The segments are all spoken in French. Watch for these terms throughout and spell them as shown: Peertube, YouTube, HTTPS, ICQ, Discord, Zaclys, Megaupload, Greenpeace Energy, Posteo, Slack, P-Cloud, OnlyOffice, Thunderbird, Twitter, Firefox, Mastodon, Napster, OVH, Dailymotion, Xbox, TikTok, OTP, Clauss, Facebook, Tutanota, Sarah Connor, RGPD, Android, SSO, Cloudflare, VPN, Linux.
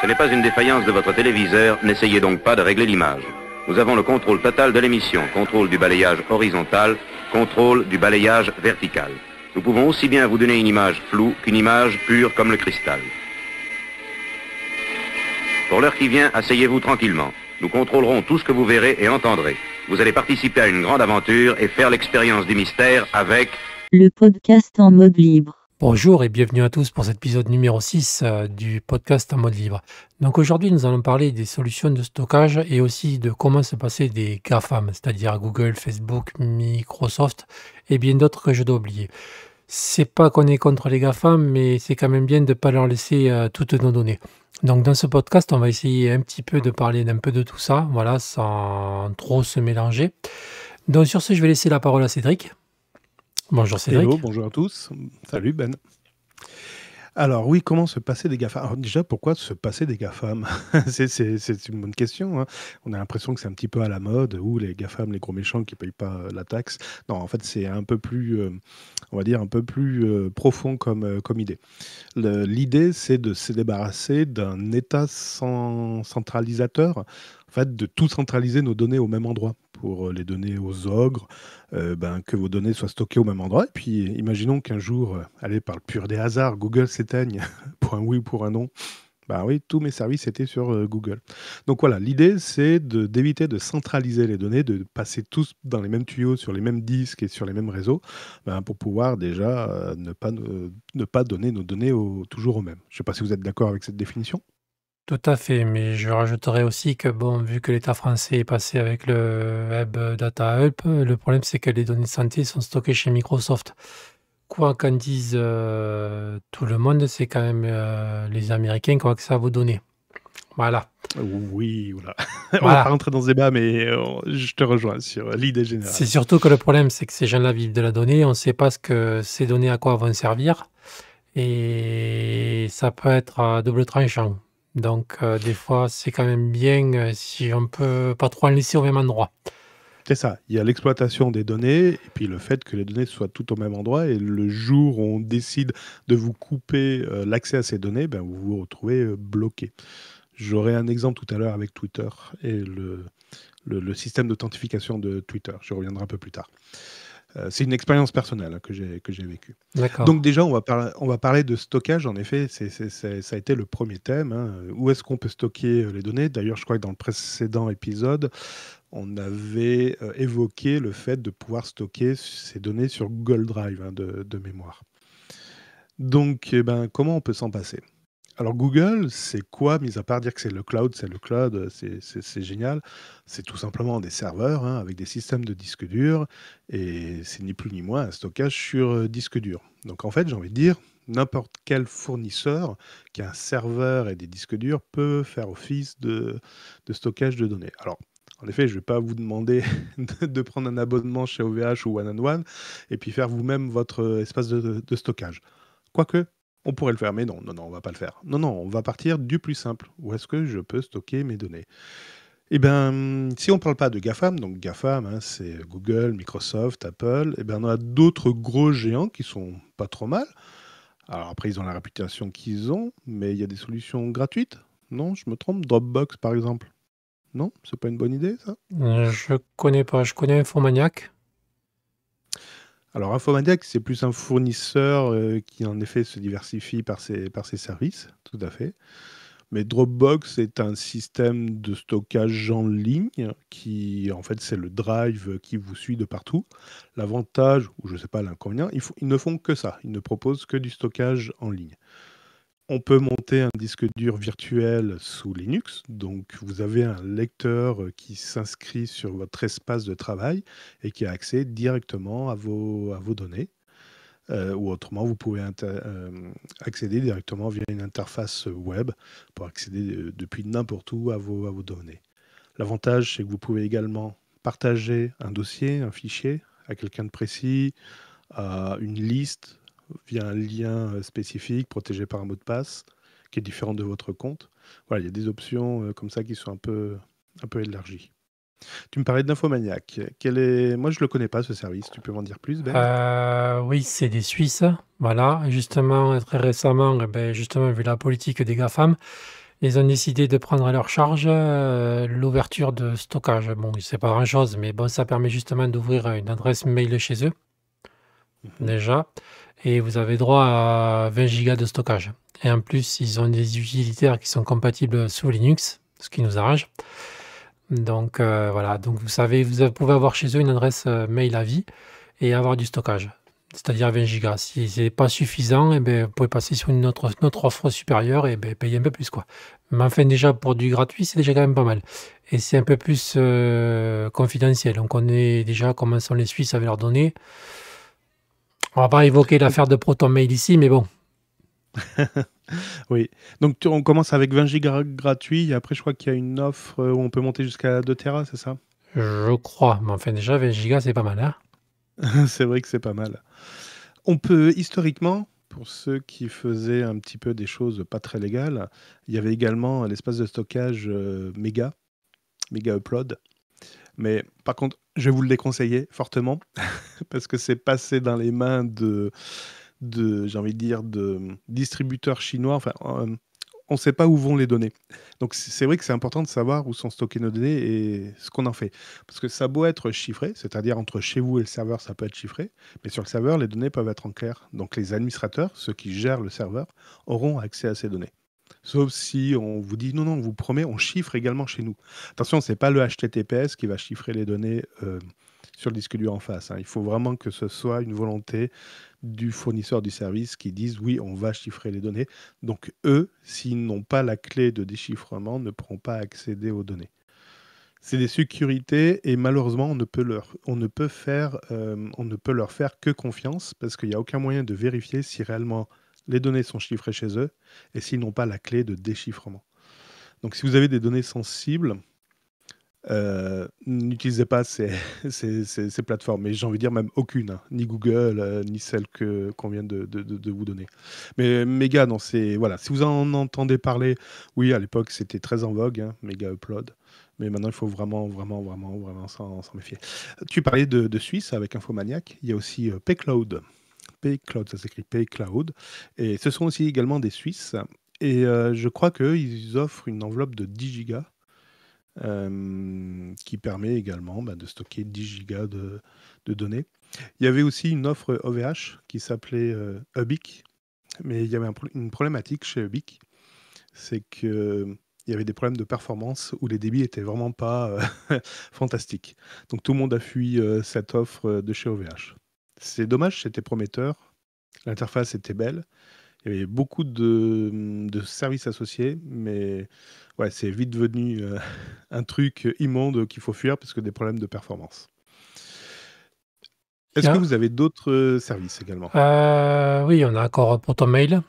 Ce n'est pas une défaillance de votre téléviseur, n'essayez donc pas de régler l'image. Nous avons le contrôle total de l'émission, contrôle du balayage horizontal, contrôle du balayage vertical. Nous pouvons aussi bien vous donner une image floue qu'une image pure comme le cristal. Pour l'heure qui vient, asseyez-vous tranquillement. Nous contrôlerons tout ce que vous verrez et entendrez. Vous allez participer à une grande aventure et faire l'expérience du mystère avec le podcast en mode libre. Bonjour et bienvenue à tous pour cet épisode numéro 6 du podcast en mode libre. Donc aujourd'hui, nous allons parler des solutions de stockage et aussi de comment se passer des GAFAM, c'est-à-dire Google, Facebook, Microsoft et bien d'autres que je dois oublier. C'est pas qu'on est contre les GAFAM, mais c'est quand même bien de ne pas leur laisser toutes nos données. Donc dans ce podcast, on va essayer un petit peu de parler d'un peu de tout ça, voilà, sans trop se mélanger. Donc sur ce, je vais laisser la parole à Cédric. Bonjour Cédric. Hello, bonjour à tous. Salut Ben. Alors oui, comment se passer des GAFAM? Alors déjà, pourquoi se passer des GAFAM? C'est une bonne question. Hein. On a l'impression que c'est un petit peu à la mode, ou les GAFAM, les gros méchants qui ne payent pas la taxe. Non, en fait, c'est un peu plus... on va dire, un peu plus profond comme idée. L'idée, c'est de se débarrasser d'un état centralisateur, en fait, de tout centraliser nos données au même endroit, pour les donner aux ogres, que vos données soient stockées au même endroit. Et puis, imaginons qu'un jour, allez, par le pur des hasards, Google s'éteigne pour un oui ou pour un non. Ben oui, tous mes services étaient sur Google. Donc voilà, l'idée, c'est d'éviter de centraliser les données, de passer tous dans les mêmes tuyaux, sur les mêmes disques et sur les mêmes réseaux, pour pouvoir déjà ne pas donner nos données toujours aux mêmes. Je ne sais pas si vous êtes d'accord avec cette définition. Tout à fait, mais je rajouterais aussi que, bon, vu que l'État français est passé avec le Web Data Hub, le problème, c'est que les données de santé sont stockées chez Microsoft. Quoi qu'en dise tout le monde, c'est quand même les Américains qui ont accès à vos données. Voilà. Oui, voilà. On va pas rentrer dans ce débat, mais je te rejoins sur l'idée générale. C'est surtout que le problème, c'est que ces gens-là vivent de la donnée. On ne sait pas ce que ces données, à quoi vont servir. Et ça peut être à double tranchant. Donc, des fois, c'est quand même bien si on ne peut pas trop en laisser au même endroit. C'est ça, il y a l'exploitation des données et puis le fait que les données soient toutes au même endroit, et le jour où on décide de vous couper l'accès à ces données, vous vous retrouvez bloqué. J'aurai un exemple tout à l'heure avec Twitter et le système d'authentification de Twitter. Je reviendrai un peu plus tard. C'est une expérience personnelle hein, que j'ai vécue. Donc déjà, on va parler de stockage. En effet, ça a été le premier thème. Hein. Où est-ce qu'on peut stocker les données? D'ailleurs, je crois que dans le précédent épisode, on avait évoqué le fait de pouvoir stocker ces données sur Google Drive hein, de mémoire. Donc, comment on peut s'en passer? Alors Google, c'est quoi, mis à part dire que c'est le cloud, c'est génial. C'est tout simplement des serveurs hein, avec des systèmes de disque dur, et c'est ni plus ni moins un stockage sur disque dur. Donc en fait, j'ai envie de dire, n'importe quel fournisseur qui a un serveur et des disques durs peut faire office de stockage de données. Alors, en effet, je ne vais pas vous demander de prendre un abonnement chez OVH ou One&One et puis faire vous-même votre espace de stockage. Quoique, on pourrait le faire, mais non, on ne va pas le faire. Non, on va partir du plus simple. Où est-ce que je peux stocker mes données? Eh bien, si on ne parle pas de GAFAM, donc GAFAM, hein, c'est Google, Microsoft, Apple, eh bien, on a d'autres gros géants qui sont pas trop mal. Alors après, ils ont la réputation qu'ils ont, mais il y a des solutions gratuites. Non, je me trompe, Dropbox, par exemple. Non, c'est pas une bonne idée, ça? Je connais pas, je connais Infomaniak. Alors, Infomaniak, c'est plus un fournisseur qui, en effet, se diversifie par ses services, tout à fait. Mais Dropbox est un système de stockage en ligne qui, en fait, c'est le drive qui vous suit de partout. L'avantage, ou je ne sais pas l'inconvénient, ils ne font que ça. Ils ne proposent que du stockage en ligne. On peut monter un disque dur virtuel sous Linux, donc vous avez un lecteur qui s'inscrit sur votre espace de travail et qui a accès directement à vos données. Ou autrement, vous pouvez accéder directement via une interface web pour accéder depuis n'importe où à vos données. L'avantage, c'est que vous pouvez également partager un dossier, un fichier à quelqu'un de précis, à une liste, via un lien spécifique, protégé par un mot de passe, qui est différent de votre compte. Voilà, il y a des options comme ça qui sont un peu élargies. Tu me parlais d'Infomaniak. Moi, je ne le connais pas, ce service. Tu peux m'en dire plus, Ben? Oui, c'est des Suisses. Voilà, justement, très récemment, justement, vu la politique des GAFAM, Ils ont décidé de prendre à leur charge l'ouverture de stockage. Bon, c'est pas grand-chose, mais bon, ça permet justement d'ouvrir une adresse mail chez eux, déjà. Et vous avez droit à 20 gigas de stockage. Et en plus, ils ont des utilitaires qui sont compatibles sous Linux, ce qui nous arrange. Donc voilà, donc vous savez, vous pouvez avoir chez eux une adresse mail à vie et avoir du stockage, c'est-à-dire 20 gigas. Si ce n'est pas suffisant, eh bien, vous pouvez passer sur une autre offre supérieure et bien, payer un peu plus, quoi. Mais enfin, déjà, pour du gratuit, c'est déjà quand même pas mal. Et c'est un peu plus confidentiel. Donc on est déjà, comment sont les Suisses avec leurs données. On ne va pas évoquer l'affaire de Proton Mail ici, mais bon. Oui, donc on commence avec 20 gigas gratuits et après je crois qu'il y a une offre où on peut monter jusqu'à 2 Tera, c'est ça? Je crois, mais enfin déjà 20 gigas c'est pas mal, hein. C'est vrai que c'est pas mal. On peut historiquement, pour ceux qui faisaient un petit peu des choses pas très légales, il y avait également l'espace de stockage méga upload. Mais par contre, je vais vous le déconseiller fortement parce que c'est passé dans les mains de j'ai envie de dire, de distributeurs chinois. Enfin, on ne sait pas où vont les données. Donc, c'est vrai que c'est important de savoir où sont stockées nos données et ce qu'on en fait. Parce que ça a beau être chiffré, c'est-à-dire entre chez vous et le serveur, ça peut être chiffré, mais sur le serveur, les données peuvent être en clair. Donc, les administrateurs, ceux qui gèrent le serveur, auront accès à ces données. Sauf si on vous dit, non, non, on vous promet, on chiffre également chez nous. Attention, ce n'est pas le HTTPS qui va chiffrer les données sur le disque dur en face, hein. Il faut vraiment que ce soit une volonté du fournisseur du service qui dise oui, on va chiffrer les données. Donc eux, s'ils n'ont pas la clé de déchiffrement, ne pourront pas accéder aux données. C'est des sécurités et malheureusement, on ne peut leur faire que confiance parce qu'il n'y a aucun moyen de vérifier si réellement les données sont chiffrées chez eux et s'ils n'ont pas la clé de déchiffrement. Donc si vous avez des données sensibles, n'utilisez pas ces plateformes, mais j'ai envie de dire même aucune, hein. Ni Google, ni celle qu'on vient de vous donner. Mais Mega, non, c'est voilà. Si vous en entendez parler, oui, à l'époque c'était très en vogue, hein, Mega Upload, mais maintenant il faut vraiment s'en méfier. Tu parlais de Suisse avec Infomaniak, il y a aussi P-Cloud, ça s'écrit P-Cloud, et ce sont aussi également des Suisses, et je crois qu'eux ils offrent une enveloppe de 10 gigas. Qui permet également de stocker 10 gigas de données. Il y avait aussi une offre OVH qui s'appelait Ubic, mais il y avait une problématique chez Ubic, c'est qu'il y avait des problèmes de performance où les débits n'étaient vraiment pas fantastiques. Donc tout le monde a fui cette offre de chez OVH. C'est dommage, c'était prometteur, l'interface était belle, il y avait beaucoup de services associés, mais ouais, c'est vite devenu un truc immonde qu'il faut fuir parce que des problèmes de performance. Est-ce que vous avez d'autres services également? Oui, on a encore Proton Mail.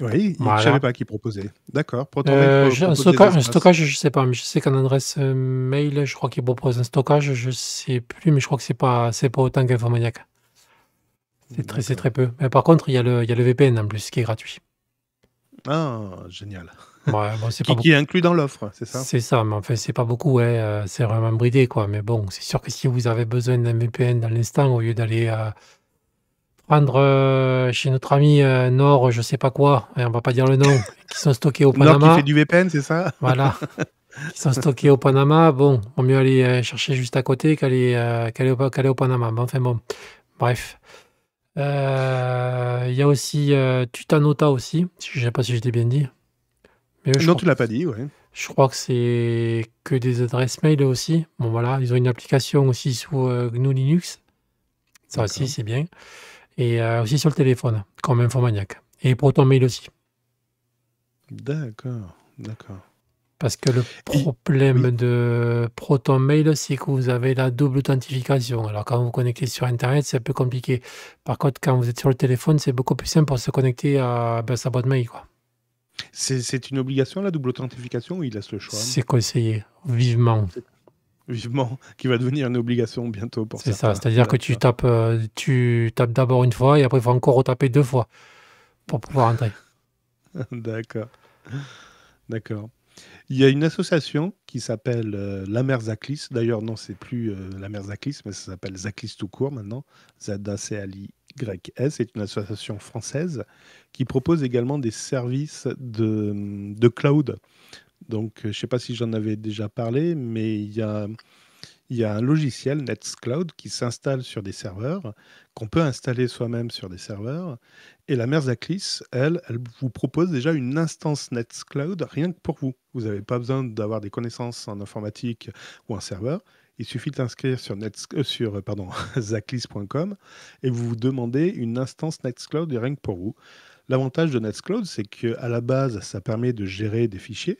Oui, voilà. Je ne savais pas qui proposait. D'accord. Un stockage, je ne sais pas, mais je sais qu'en adresse mail, je crois qu'il propose un stockage, je ne sais plus, mais je crois que ce n'est pas autant qu'Infomaniak. C'est très peu. Mais par contre, il y a le VPN en plus qui est gratuit. Ah, génial. Ouais, bon, qui est inclus dans l'offre, c'est ça? C'est ça, mais en fait, c'est pas beaucoup. Ouais. C'est vraiment bridé, quoi. Mais bon, c'est sûr que si vous avez besoin d'un VPN dans l'instant, au lieu d'aller prendre chez notre ami Nord, je sais pas quoi, on va pas dire le nom, qui sont stockés au Panama. Nord qui fait du VPN, c'est ça? Voilà. Qui sont stockés au Panama. Bon, vaut mieux aller chercher juste à côté qu'aller au Panama. Mais enfin, bon, bref. Il y a aussi Tutanota aussi, je ne sais pas si je l'ai bien dit. Mais non, tu ne l'as pas dit, ouais. Je crois que c'est que des adresses mail aussi. Bon voilà, ils ont une application aussi sous GNU Linux. Ça aussi, c'est bien. Et aussi sur le téléphone, comme Infomaniak. Et Proton Mail aussi. D'accord. Parce que le problème de Proton Mail, c'est que vous avez la double authentification. Alors, quand vous vous connectez sur Internet, c'est un peu compliqué. Par contre, quand vous êtes sur le téléphone, c'est beaucoup plus simple pour se connecter à sa boîte mail, quoi. C'est une obligation, la double authentification, ou il laisse le choix? C'est conseillé, vivement. Vivement, qui va devenir une obligation bientôt pour certains. C'est ça, c'est-à-dire que tu tapes d'abord une fois et après, il faut encore retaper deux fois pour pouvoir entrer. D'accord. Il y a une association qui s'appelle la mère Zaclys. D'ailleurs, non, c'est plus la mère Zaclys, mais ça s'appelle Zaclys tout court maintenant. Z-A-C-L-Y YS est une association française qui propose également des services de cloud. Donc, je ne sais pas si j'en avais déjà parlé, mais il y a un logiciel, Nextcloud, qui s'installe sur des serveurs, qu'on peut installer soi-même sur des serveurs. Et la mère Zaclys, elle vous propose déjà une instance Nextcloud rien que pour vous. Vous n'avez pas besoin d'avoir des connaissances en informatique ou en serveur. Il suffit d'inscrire sur, Zaclys.com et vous vous demandez une instance Nextcloud rien que pour vous. L'avantage de Nextcloud, c'est qu'à la base, ça permet de gérer des fichiers,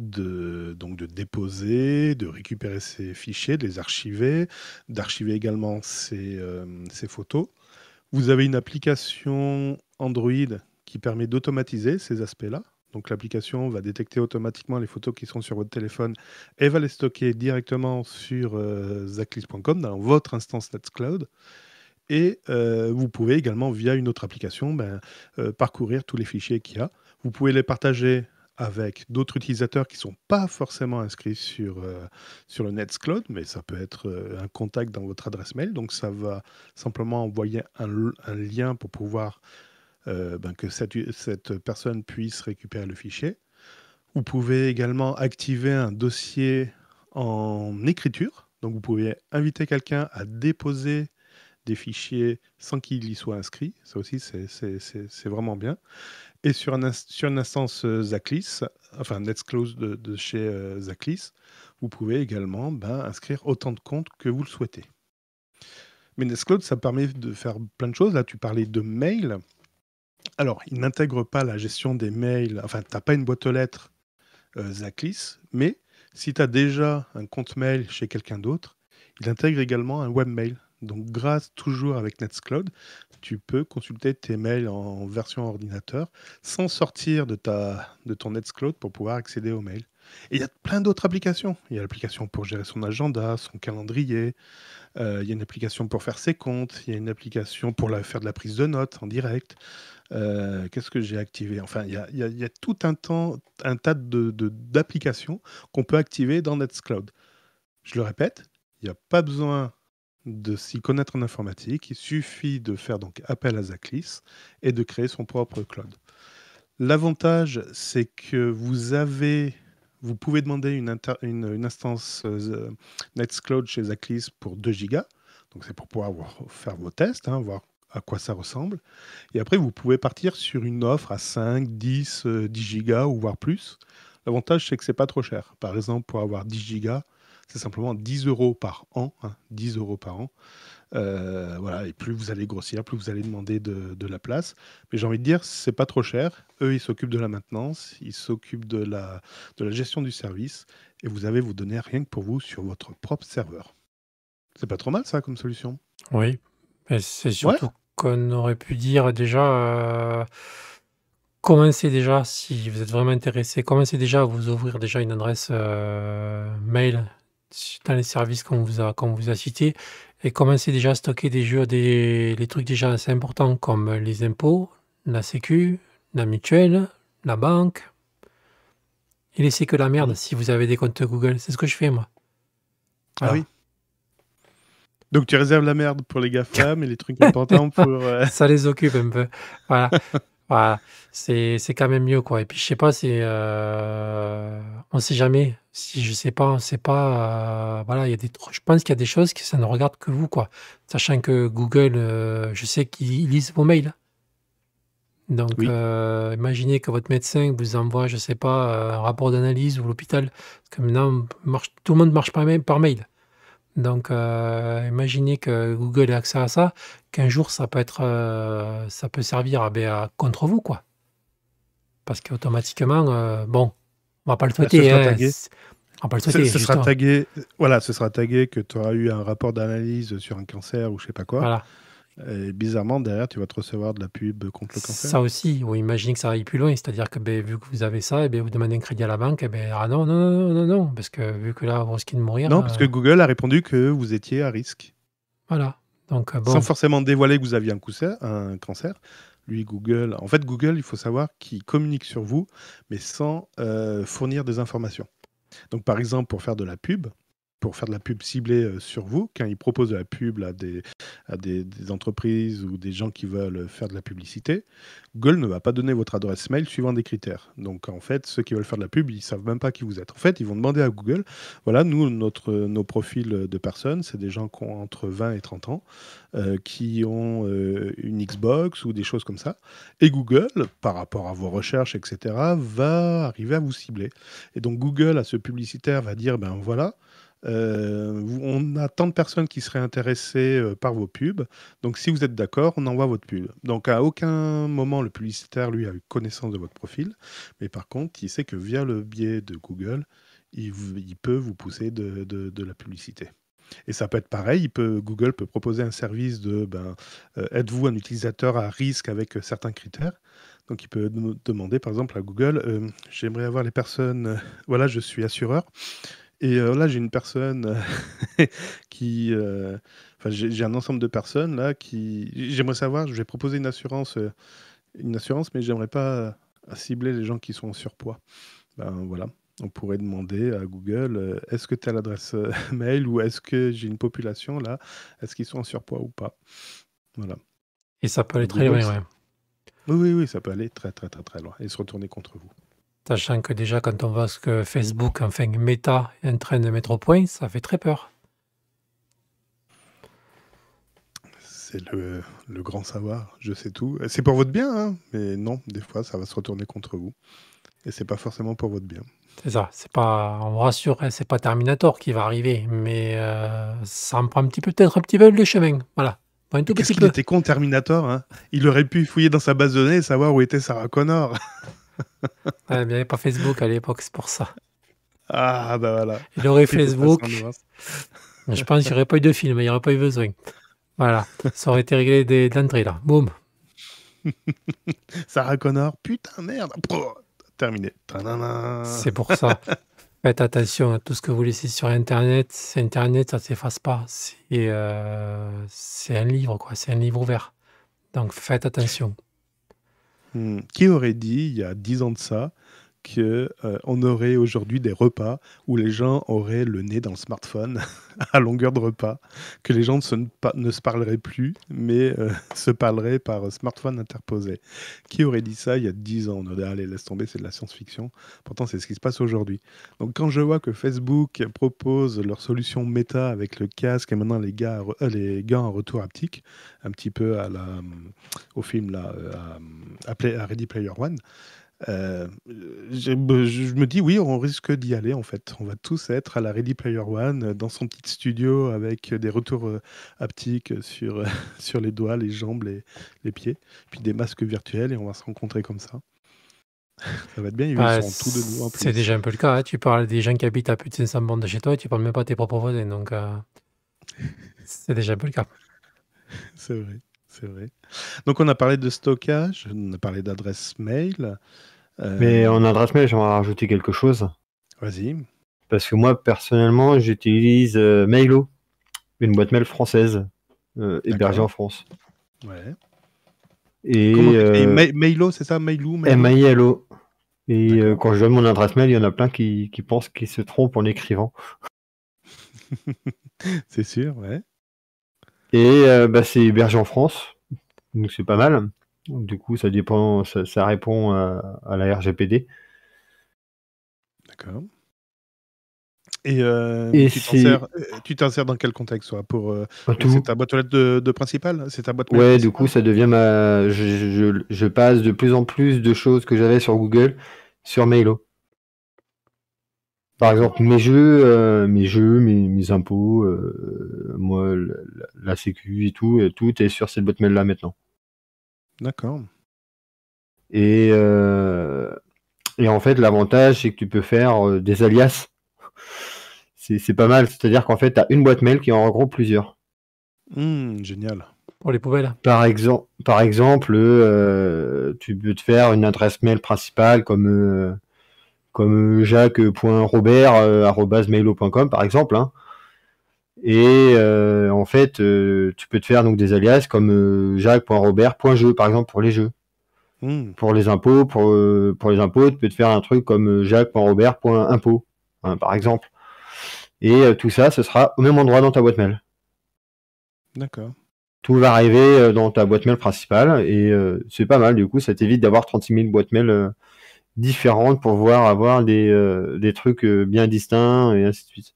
donc de déposer, de récupérer ces fichiers, de les archiver, d'archiver également ces photos. Vous avez une application Android qui permet d'automatiser ces aspects-là. Donc l'application va détecter automatiquement les photos qui sont sur votre téléphone et va les stocker directement sur Zaclys.com dans votre instance Nextcloud. Et vous pouvez également, via une autre application, parcourir tous les fichiers qu'il y a. Vous pouvez les partager avec d'autres utilisateurs qui ne sont pas forcément inscrits sur le Nextcloud, mais ça peut être un contact dans votre adresse mail. Donc ça va simplement envoyer un lien pour pouvoir... que cette personne puisse récupérer le fichier. Vous pouvez également activer un dossier en écriture. Donc vous pouvez inviter quelqu'un à déposer des fichiers sans qu'il y soit inscrit. Ça aussi, c'est vraiment bien. Et sur une instance Zaclys, enfin Nextcloud de chez Zaclys, vous pouvez également inscrire autant de comptes que vous le souhaitez. Mais Nextcloud, ça permet de faire plein de choses. Là, tu parlais de mail. Alors, il n'intègre pas la gestion des mails, enfin, tu n'as pas une boîte aux lettres Zaclys, mais si tu as déjà un compte mail chez quelqu'un d'autre, il intègre également un webmail. Donc, grâce toujours avec Nextcloud, tu peux consulter tes mails en version ordinateur sans sortir de ton Nextcloud pour pouvoir accéder aux mails. Et il y a plein d'autres applications. Il y a l'application pour gérer son agenda, son calendrier. Il y a une application pour faire ses comptes. Il y a une application pour faire de la prise de notes en direct. Qu'est-ce que j'ai activé? Enfin, il y a tout un tas d'applications qu'on peut activer dans Nextcloud. Je le répète, il n'y a pas besoin de s'y connaître en informatique. Il suffit de faire donc appel à Zaclys et de créer son propre cloud. L'avantage, c'est que vous pouvez demander une instance Nextcloud chez Zaclys pour 2 gigas. Donc, c'est pour pouvoir faire vos tests, voir à quoi ça ressemble. Et après, vous pouvez partir sur une offre à 5, 10, 10 gigas ou voire plus. L'avantage, c'est que ce n'est pas trop cher. Par exemple, pour avoir 10 gigas, c'est simplement 10 € par an. 10 € par an. Voilà. Et plus vous allez grossir, plus vous allez demander de la place. Mais j'ai envie de dire, c'est pas trop cher. Eux, ils s'occupent de la maintenance, ils s'occupent de la gestion du service. Et vous avez vos données rien que pour vous sur votre propre serveur. C'est pas trop mal, ça, comme solution. Oui. C'est surtout qu'on aurait pu dire déjà... Commencez déjà, si vous êtes vraiment intéressé, commencez déjà à vous ouvrir déjà une adresse mail dans les services qu'on vous a cités et commencez déjà à stocker des jeux, les trucs déjà assez importants comme les impôts, la sécu, la mutuelle, la banque. Et laissez que la merde si vous avez des comptes Google. C'est ce que je fais, moi. Alors, ah oui. Donc tu réserves la merde pour les GAFAM et les trucs importants pour... Ça les occupe un peu. Voilà. Voilà, c'est quand même mieux, quoi. Et puis, je sais pas, on sait jamais. Si je sais pas, on sait pas. Voilà, je pense qu'il y a des choses que ça ne regarde que vous, quoi. Sachant que Google, je sais qu'ils lisent vos mails. Donc, oui. Imaginez que votre médecin vous envoie, je sais pas, un rapport d'analyse ou l'hôpital. Parce que maintenant, tout le monde marche par mail. Donc, imaginez que Google ait accès à ça, qu'un jour, ça peut servir à contre vous, quoi. Parce qu'automatiquement, on ne va pas le souhaiter. Ce sera tagué, voilà, ce sera tagué que tu auras eu un rapport d'analyse sur un cancer ou je ne sais pas quoi. Voilà. Et bizarrement, derrière, tu vas te recevoir de la pub contre le cancer. Ça aussi, on imagine que ça aille plus loin. C'est-à-dire que vu que vous avez ça, vous demandez un crédit à la banque. Non, parce que vu que là, vous risquez de mourir. Non, parce que Google a répondu que vous étiez à risque. Voilà. Donc, sans forcément dévoiler que vous aviez un cancer. Lui, Google... En fait, Google, il faut savoir qu'il communique sur vous, mais sans fournir des informations. Donc, par exemple, pour faire de la pub, pour faire de la pub ciblée sur vous, quand ils proposent de la pub à des entreprises ou des gens qui veulent faire de la publicité, Google ne va pas donner votre adresse mail suivant des critères. Donc en fait, ceux qui veulent faire de la pub, ils ne savent même pas qui vous êtes. En fait, ils vont demander à Google, voilà, nous, nos profils de personnes, c'est des gens qui ont entre 20 et 30 ans, qui ont une Xbox ou des choses comme ça. Et Google, par rapport à vos recherches, etc., va arriver à vous cibler. Et donc Google, à ce publicitaire, va dire, ben voilà, on a tant de personnes qui seraient intéressées par vos pubs, donc si vous êtes d'accord, on envoie votre pub. Donc à aucun moment le publicitaire, lui, a eu connaissance de votre profil, mais par contre il sait que via le biais de Google, il peut vous pousser de la publicité. Et ça peut être pareil, Google peut proposer un service de êtes-vous un utilisateur à risque avec certains critères. Donc il peut demander par exemple à Google, j'aimerais avoir les personnes, voilà, je suis assureur. Et là, j'ai une personne qui... Enfin, j'ai un ensemble de personnes là qui... J'aimerais savoir, je vais proposer une assurance, mais j'aimerais pas cibler les gens qui sont en surpoids. Ben voilà, on pourrait demander à Google, est-ce que tu as l'adresse mail ou est-ce que j'ai une population là, est-ce qu'ils sont en surpoids ou pas? Voilà. Et ça peut aller très loin, ouais. Oui, ça peut aller très, très, très, très loin et se retourner contre vous. Sachant que déjà, quand on voit ce que Facebook, enfin Meta, est en train de mettre au point, ça fait très peur. C'est le grand savoir, je sais tout. C'est pour votre bien, hein, mais non, des fois, ça va se retourner contre vous. Et c'est pas forcément pour votre bien. C'est ça, c'est pas, on me rassure, hein, c'est pas Terminator qui va arriver, mais ça en prend peut-être un petit peu le chemin, voilà. Qu'est-ce qu'il était con, Terminator, hein, il aurait pu fouiller dans sa base de données et savoir où était Sarah Connor. Ah, mais il n'y avait pas Facebook à l'époque, c'est pour ça. Ah, bah voilà. Il aurait Facebook. Je pense qu'il n'y aurait pas eu de film, il n'y aurait pas eu besoin. Voilà, ça aurait été réglé d'entrée, là. Boum. Sarah Connor, putain, merde. Terminé. C'est pour ça. Faites attention à tout ce que vous laissez sur Internet. C'est Internet, ça ne s'efface pas. C'est un livre, quoi. C'est un livre ouvert. Donc faites attention. Qui aurait dit, il y a 10 ans de ça, qu'on aurait aujourd'hui des repas où les gens auraient le nez dans le smartphone à longueur de repas, que les gens ne se parleraient plus, mais se parleraient par smartphone interposé. Qui aurait dit ça il y a 10 ans? On aurait dit, allez, laisse tomber, c'est de la science-fiction. Pourtant, c'est ce qui se passe aujourd'hui. Donc, quand je vois que Facebook propose leur solution méta avec le casque et maintenant les gars en retour haptique, un petit peu à la, au film là, à Ready Player One, je me dis oui, on risque d'y aller en fait. On va tous être à la Ready Player One dans son petit studio avec des retours haptiques sur les doigts, les jambes, les pieds, puis des masques virtuels et on va se rencontrer comme ça. Ça va être bien, ils sont tous de nous. C'est déjà un peu le cas, hein. Tu parles des gens qui habitent à plus de 500 bornes de chez toi et tu parles même pas à tes propres voisins, donc c'est déjà un peu le cas. C'est vrai. C'est vrai. Donc, on a parlé de stockage, on a parlé d'adresse mail. Mais en adresse mail, j'aimerais rajouter quelque chose. Vas-y. Parce que moi, personnellement, j'utilise Mailo, une boîte mail française, hébergée en France. Ouais. Et Mailo, c'est ça, Mailo, M-A-I-L-O. Et quand je donne mon adresse mail, il y en a plein qui pensent qu'ils se trompent en écrivant. C'est sûr, ouais. Et c'est hébergé en France, donc c'est pas mal. Donc, du coup, ça dépend, ça répond à la RGPD. D'accord. Et tu t'insères dans quel contexte, toi, pour c'est ta boîte aux lettres de principale, c'est ta boîte. Ouais, du coup, ça devient ma. Je passe de plus en plus de choses que j'avais sur Google sur Mailo. Par exemple, mes impôts, moi, la sécu et tout est sur cette boîte mail là maintenant. D'accord. Et en fait, l'avantage, c'est que tu peux faire des alias. C'est pas mal. C'est-à-dire qu'en fait, tu as une boîte mail qui en regroupe plusieurs. Génial. Pour les poubelles. Par exemple, tu peux te faire une adresse mail principale comme jacques.robert@mailo.com par exemple, hein. Et en fait tu peux te faire donc des alias comme jacques.robert.jeux par exemple pour les jeux. Pour les impôts, pour les impôts tu peux te faire un truc comme jacques.robert.impôts, hein, par exemple. et tout ça, ce sera au même endroit dans ta boîte mail. D'accord. Tout va arriver dans ta boîte mail principale et c'est pas mal, du coup ça t'évite d'avoir 36 000 boîtes mail différentes pour pouvoir avoir des trucs bien distincts et ainsi de suite.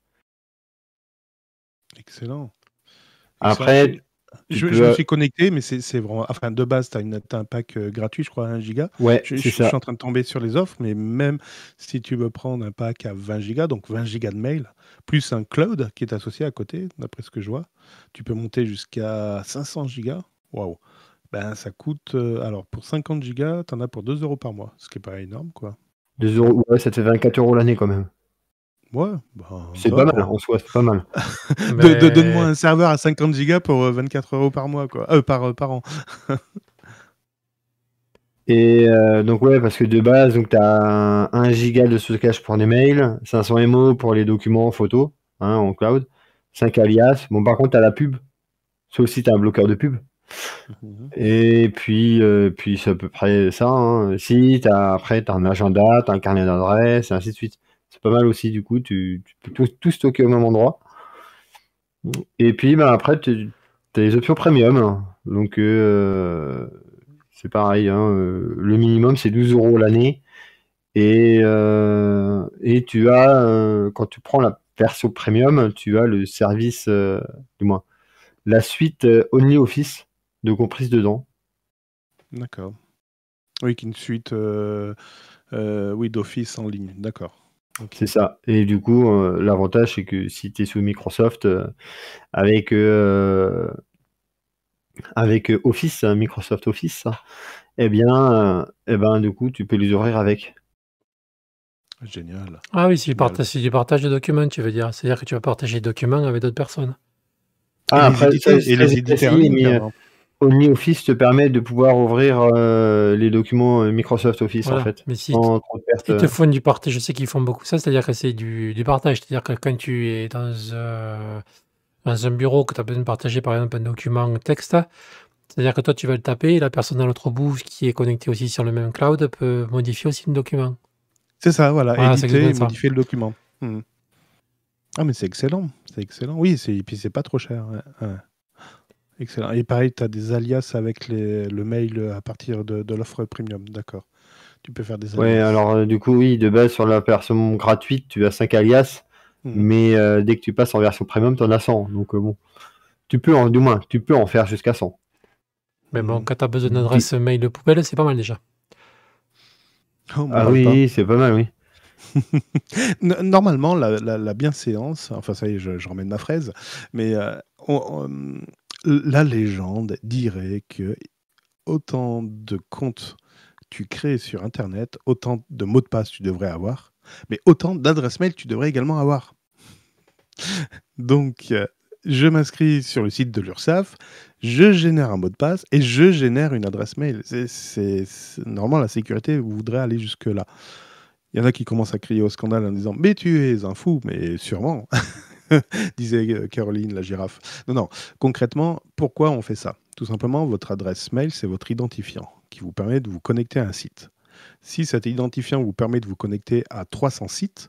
Excellent. Après, je me suis connecté, mais c'est vraiment... Enfin, de base, tu as un pack gratuit, je crois, à 1 giga. Ouais, je suis en train de tomber sur les offres, mais même si tu veux prendre un pack à 20 gigas, donc 20 gigas de mail, plus un cloud qui est associé à côté, d'après ce que je vois, tu peux monter jusqu'à 500 gigas. Waouh! Ben, ça coûte... alors, pour 50 gigas, tu en as pour 2 € par mois, ce qui n'est pas énorme, quoi. 2 €, ouais, ça te fait 24 € l'année, quand même. Ouais, bah, c'est pas mal, en soi, c'est pas mal. Mais... Donne-moi un serveur à 50 gigas pour 24 € par mois, quoi. Par an. Et donc, ouais, parce que de base, tu as 1 giga de stockage pour des mails, 500 MO pour les documents photos, hein, en cloud, 5 alias. Bon, par contre, tu as la pub. Ça aussi, tu as un bloqueur de pub. Et puis c'est à peu près ça. Hein. Si, après, tu as un agenda, tu as un carnet d'adresses, et ainsi de suite. C'est pas mal aussi, du coup, tu peux tout stocker au même endroit. Et puis, bah, après, tu as les options premium. Hein. Donc, c'est pareil. Hein, le minimum, c'est 12 € l'année. Et tu as, quand tu prends la version premium, tu as le service, du moins, la suite OnlyOffice de comprise dedans. D'accord. Oui, qui est une suite oui, d'Office en ligne. D'accord. Okay. C'est ça. Et du coup, l'avantage, c'est que si tu es sous Microsoft, avec Office, Microsoft Office, eh bien, du coup, tu peux les ouvrir avec. Génial. Ah oui, c'est du partage de documents, tu veux dire. C'est-à-dire que tu vas partager des documents avec d'autres personnes. Ah, après, les éditeurs. OmniOffice te permet de pouvoir ouvrir les documents Microsoft Office, voilà. En fait. Mais si ils te font du partage, je sais qu'ils font beaucoup ça, c'est-à-dire que c'est du partage. C'est-à-dire que quand tu es dans un bureau, que tu as besoin de partager par exemple un document texte, c'est-à-dire que toi tu vas le taper et la personne à l'autre bout qui est connectée aussi sur le même cloud peut modifier aussi le document. C'est ça, voilà. Voilà, éditer et modifier le document. Hmm. Ah mais c'est excellent, c'est excellent. Oui, et puis c'est pas trop cher. Ouais. Ouais. Excellent. Et pareil, tu as des alias avec le mail à partir de l'offre premium, d'accord. Tu peux faire des alias. Oui, alors du coup, oui, de base, sur la version gratuite, tu as 5 alias, mais dès que tu passes en version premium, tu en as 100. Donc bon, du moins, tu peux en faire jusqu'à 100. Mais bon, quand tu as besoin d'adresse mail de poubelle, c'est pas mal déjà. Oh, ah oui, c'est pas mal, oui. Normalement, la bienséance, enfin ça y est, je remets ma fraise, mais... la légende dirait que autant de comptes tu crées sur Internet, autant de mots de passe tu devrais avoir, mais autant d'adresses mail tu devrais également avoir. Donc, je m'inscris sur le site de l'URSSAF, je génère un mot de passe et je génère une adresse mail. Normalement, la sécurité voudrait aller jusque-là. Il y en a qui commencent à crier au scandale en disant « Mais tu es un fou !» Mais sûrement disait Caroline la girafe. Non, concrètement, pourquoi on fait ça? Tout simplement, votre adresse mail, c'est votre identifiant qui vous permet de vous connecter à un site. Si cet identifiant vous permet de vous connecter à 300 sites,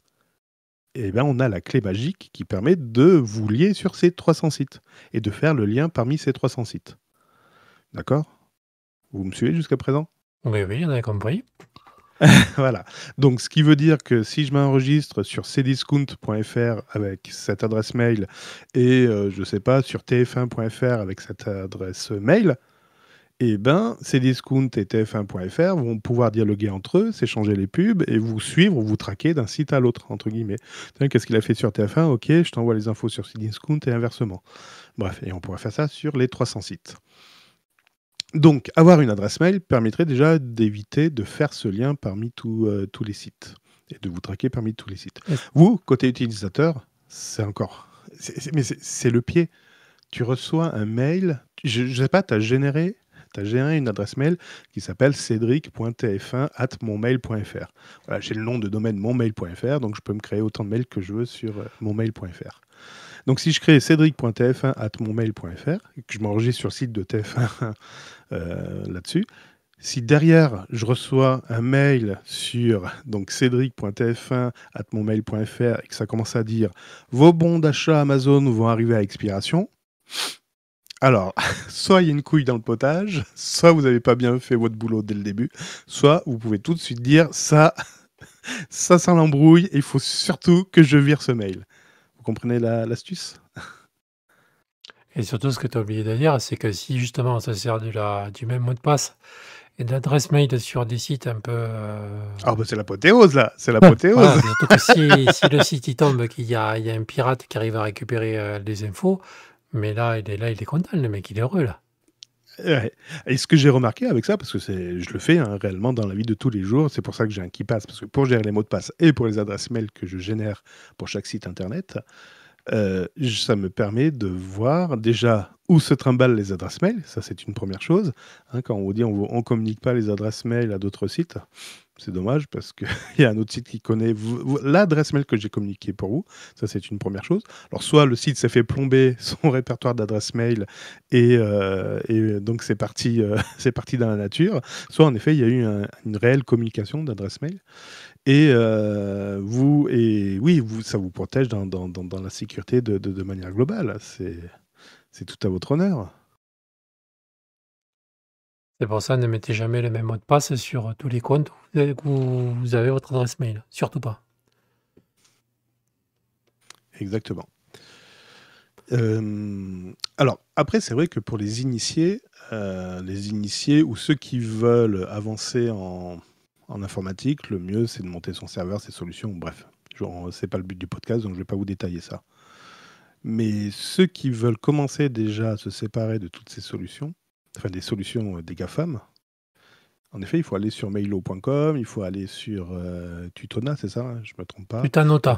eh bien, on a la clé magique qui permet de vous lier sur ces 300 sites et de faire le lien parmi ces 300 sites. D'accord? Vous me suivez jusqu'à présent? Oui, on a compris. Voilà. Donc, ce qui veut dire que si je m'enregistre sur cdiscount.fr avec cette adresse mail et, je sais pas, sur tf1.fr avec cette adresse mail, eh ben, cdiscount et tf1.fr vont pouvoir dialoguer entre eux, s'échanger les pubs et vous suivre ou vous traquer d'un site à l'autre, entre guillemets. Qu'est-ce qu'il a fait sur tf1? Ok, je t'envoie les infos sur cdiscount et inversement. Bref, et on pourra faire ça sur les 300 sites. Donc, avoir une adresse mail permettrait déjà d'éviter de faire ce lien parmi tous les sites et de vous traquer parmi tous les sites. Oui. Vous, côté utilisateur, c'est encore... Mais c'est le pied. Tu reçois un mail, je sais pas, tu as généré une adresse mail qui s'appelle cédric.tf1@monmail.fr. Voilà, j'ai le nom de domaine monmail.fr, donc je peux me créer autant de mails que je veux sur monmail.fr. Donc, si je crée cédric.tf1@monmail.fr, que je m'enregistre sur le site de TF1 là-dessus, Si derrière, je reçois un mail sur cedric.tf1@monmail.fr et que ça commence à dire « Vos bons d'achat Amazon vont arriver à expiration », alors, soit il y a une couille dans le potage, soit vous n'avez pas bien fait votre boulot dès le début, soit vous pouvez tout de suite dire « ça sent l'embrouille et il faut surtout que je vire ce mail ». Vous comprenez l'astuce ? Et surtout, ce que tu as oublié de dire, c'est que si justement ça sert du même mot de passe et d'adresse mail sur des sites un peu... Ah bah c'est l'apothéose là, c'est l'apothéose. Voilà, surtout que si le site il tombe, qu'il y a un pirate qui arrive à récupérer des infos, mais là il est content, le mec il est heureux là. Ouais. Et ce que j'ai remarqué avec ça, parce que je le fais hein, réellement dans la vie de tous les jours, c'est pour ça que j'ai un qui passe, parce que pour gérer les mots de passe et pour les adresses mail que je génère pour chaque site internet, ça me permet de voir déjà où se trimballent les adresses mail, ça c'est une première chose. Hein, quand on vous dit on ne communique pas les adresses mail à d'autres sites, c'est dommage parce qu'il y a un autre site qui connaît l'adresse mail que j'ai communiquée pour vous, ça c'est une première chose. Alors soit le site s'est fait plomber son répertoire d'adresses mail et donc c'est parti dans la nature, soit en effet il y a eu une réelle communication d'adresses mail. Et oui, ça vous protège dans la sécurité de manière globale. C'est tout à votre honneur. C'est pour ça, ne mettez jamais le même mot de passe sur tous les comptes où vous avez votre adresse mail. Surtout pas. Exactement. Alors, après, c'est vrai que pour les initiés ou ceux qui veulent avancer en informatique, le mieux, c'est de monter son serveur, ses solutions, bref. C'est pas le but du podcast, donc je vais pas vous détailler ça. Mais ceux qui veulent commencer déjà à se séparer de toutes ces solutions, enfin des solutions des GAFAM, en effet, il faut aller sur mailo.com, il faut aller sur Tutanota, c'est ça, je me trompe pas. Tutanota.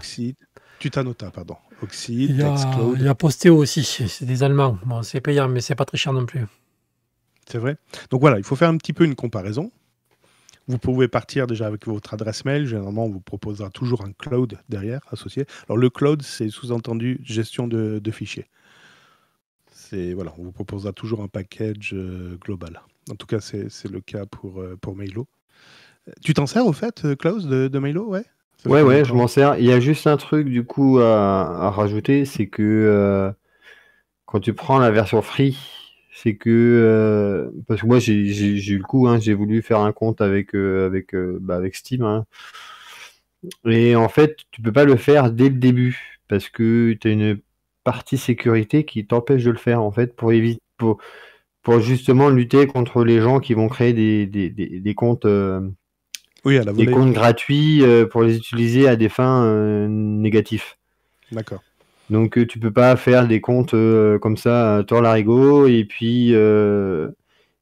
Tutanota, pardon. Oxide, Nextcloud. Il y a Posteo aussi, c'est des Allemands. Bon, c'est payant, mais c'est pas très cher non plus. C'est vrai. Donc voilà, il faut faire un petit peu une comparaison. Vous pouvez partir déjà avec votre adresse mail. Généralement, on vous proposera toujours un cloud derrière, associé. Alors, le cloud, c'est sous-entendu gestion de fichiers. Voilà, on vous proposera toujours un package global. En tout cas, c'est le cas pour Mailo. Tu t'en sers, au fait, Klaus, de Mailo? Ouais, je m'en sers. Il y a juste un truc, du coup, à rajouter, c'est que quand tu prends la version free... C'est que, parce que moi j'ai eu le coup, hein, j'ai voulu faire un compte avec Steam. Hein. Et en fait, tu peux pas le faire dès le début, parce que tu as une partie sécurité qui t'empêche de le faire, en fait, pour justement lutter contre les gens qui vont créer des comptes, des comptes gratuits pour les utiliser à des fins négatives. D'accord. Donc tu peux pas faire des comptes comme ça, tord l'arigot, et puis les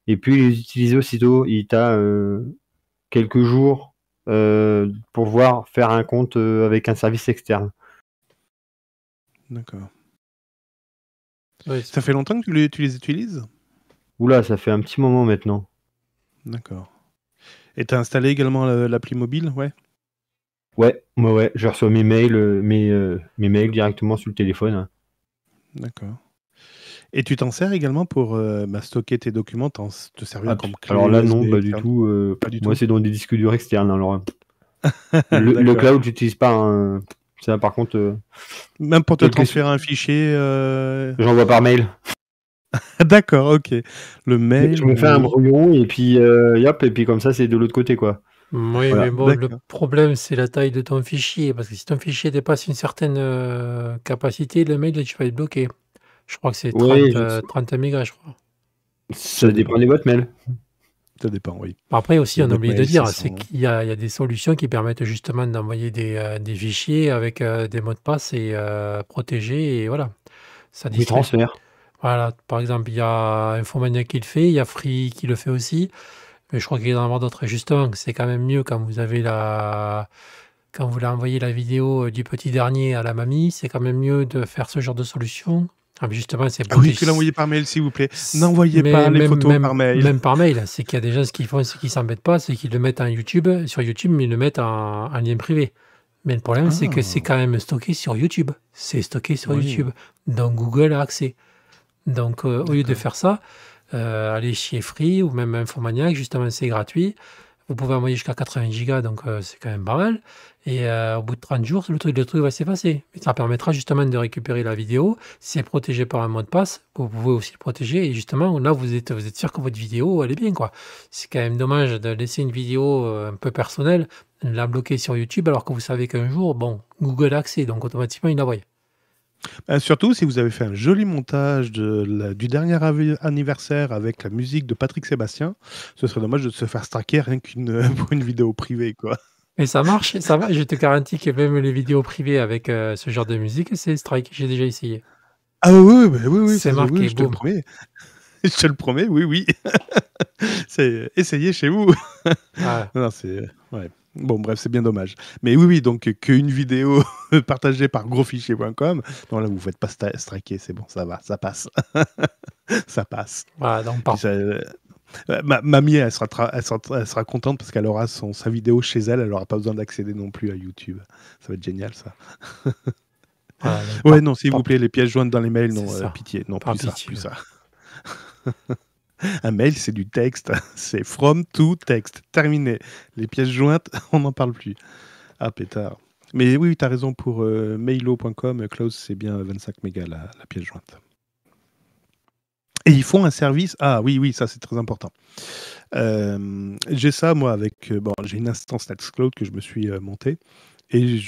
utiliser aussitôt. Il t'a quelques jours pour pouvoir faire un compte avec un service externe. D'accord. Oui, ça fait longtemps que tu les utilises? Oula, ça fait un petit moment maintenant. D'accord. Et t'as installé également l'appli mobile, ouais? Ouais, je reçois mes mails directement sur le téléphone. D'accord. Et tu t'en sers également pour stocker tes documents, te servir comme clé? Alors là, non, pas du tout. Moi, c'est dans des disques durs externes. Alors, le cloud, je n'utilise pas. Hein. Ça, par contre... Même pour te transférer un fichier... J'envoie par mail. D'accord, ok. Le mail... Je me fais un brouillon et puis comme ça, c'est de l'autre côté, quoi. Oui, voilà, mais bon, le problème, c'est la taille de ton fichier. Parce que si ton fichier dépasse une certaine capacité, le mail, tu vas être bloqué. Je crois que c'est 30 mégas, je crois. Ça dépend des boîtes mail. Ça dépend, oui. Après aussi, on oublie de dire, c'est qu'il y a des solutions qui permettent justement d'envoyer des fichiers avec des mots de passe et protégés. Et voilà. Des transferts. Voilà. Par exemple, il y a Infomaniak qui le fait, il y a Free qui le fait aussi. Mais je crois qu'il y en a d'autres, justement. C'est quand même mieux quand vous avez quand vous envoyez la vidéo du petit dernier à la mamie, c'est quand même mieux de faire ce genre de solution. Ah, mais justement, c'est ah oui, que l'envoyer par mail, s'il vous plaît. N'envoyez pas les photos par mail. Même par mail, c'est qu'il y a des gens, ce qu'ils font, c'est qu'ils ne s'embêtent pas, c'est qu'ils le mettent sur YouTube, mais ils le mettent en lien privé. Mais le problème, c'est que c'est quand même stocké sur YouTube. C'est stocké sur YouTube. Donc Google a accès. Donc au lieu de faire ça, allez chez Free ou même Infomaniak, justement c'est gratuit. Vous pouvez envoyer jusqu'à 80 gigas, donc c'est quand même pas mal. Et au bout de 30 jours, le truc va s'effacer. Ça permettra justement de récupérer la vidéo. Si c'est protégé par un mot de passe, vous pouvez aussi le protéger. Et justement, là, vous êtes sûr que votre vidéo, elle est bien, quoi. C'est quand même dommage de laisser une vidéo un peu personnelle, la bloquer sur YouTube, alors que vous savez qu'un jour, bon, Google a accès, donc automatiquement, il la voit. Ben surtout si vous avez fait un joli montage du dernier anniversaire avec la musique de Patrick Sébastien, ce serait dommage de se faire stalker rien pour une vidéo privée, quoi. Mais ça marche, ça va. Je te garantis que même les vidéos privées avec ce genre de musique, c'est strike. J'ai déjà essayé. Ah oui, c'est marqué. Oui, je te le promets. Je te le promets, oui. C'est essayez chez vous. Ah. Non, c'est ouais. Bon, bref, c'est bien dommage. Mais oui, donc qu'une vidéo partagée par grosfichier.com, non, là, vous ne faites pas striker, c'est bon, ça va, ça passe. Ça passe. Voilà, donc mamie, elle sera contente parce qu'elle aura sa vidéo chez elle, elle n'aura pas besoin d'accéder non plus à YouTube. Ça va être génial, ça. Voilà, ouais, non, s'il vous plaît, les pièces jointes dans les mails, non, pitié. Non, plus ça. Un mail, c'est du texte. C'est from to text. Terminé. Les pièces jointes, on n'en parle plus. Ah, pétard. Mais oui, tu as raison pour mailo.com. Klaus, c'est bien 25 mégas la pièce jointe. Et ils font un service. Ah oui, ça c'est très important. J'ai ça, moi, avec... j'ai une instance Nextcloud que je me suis montée. Et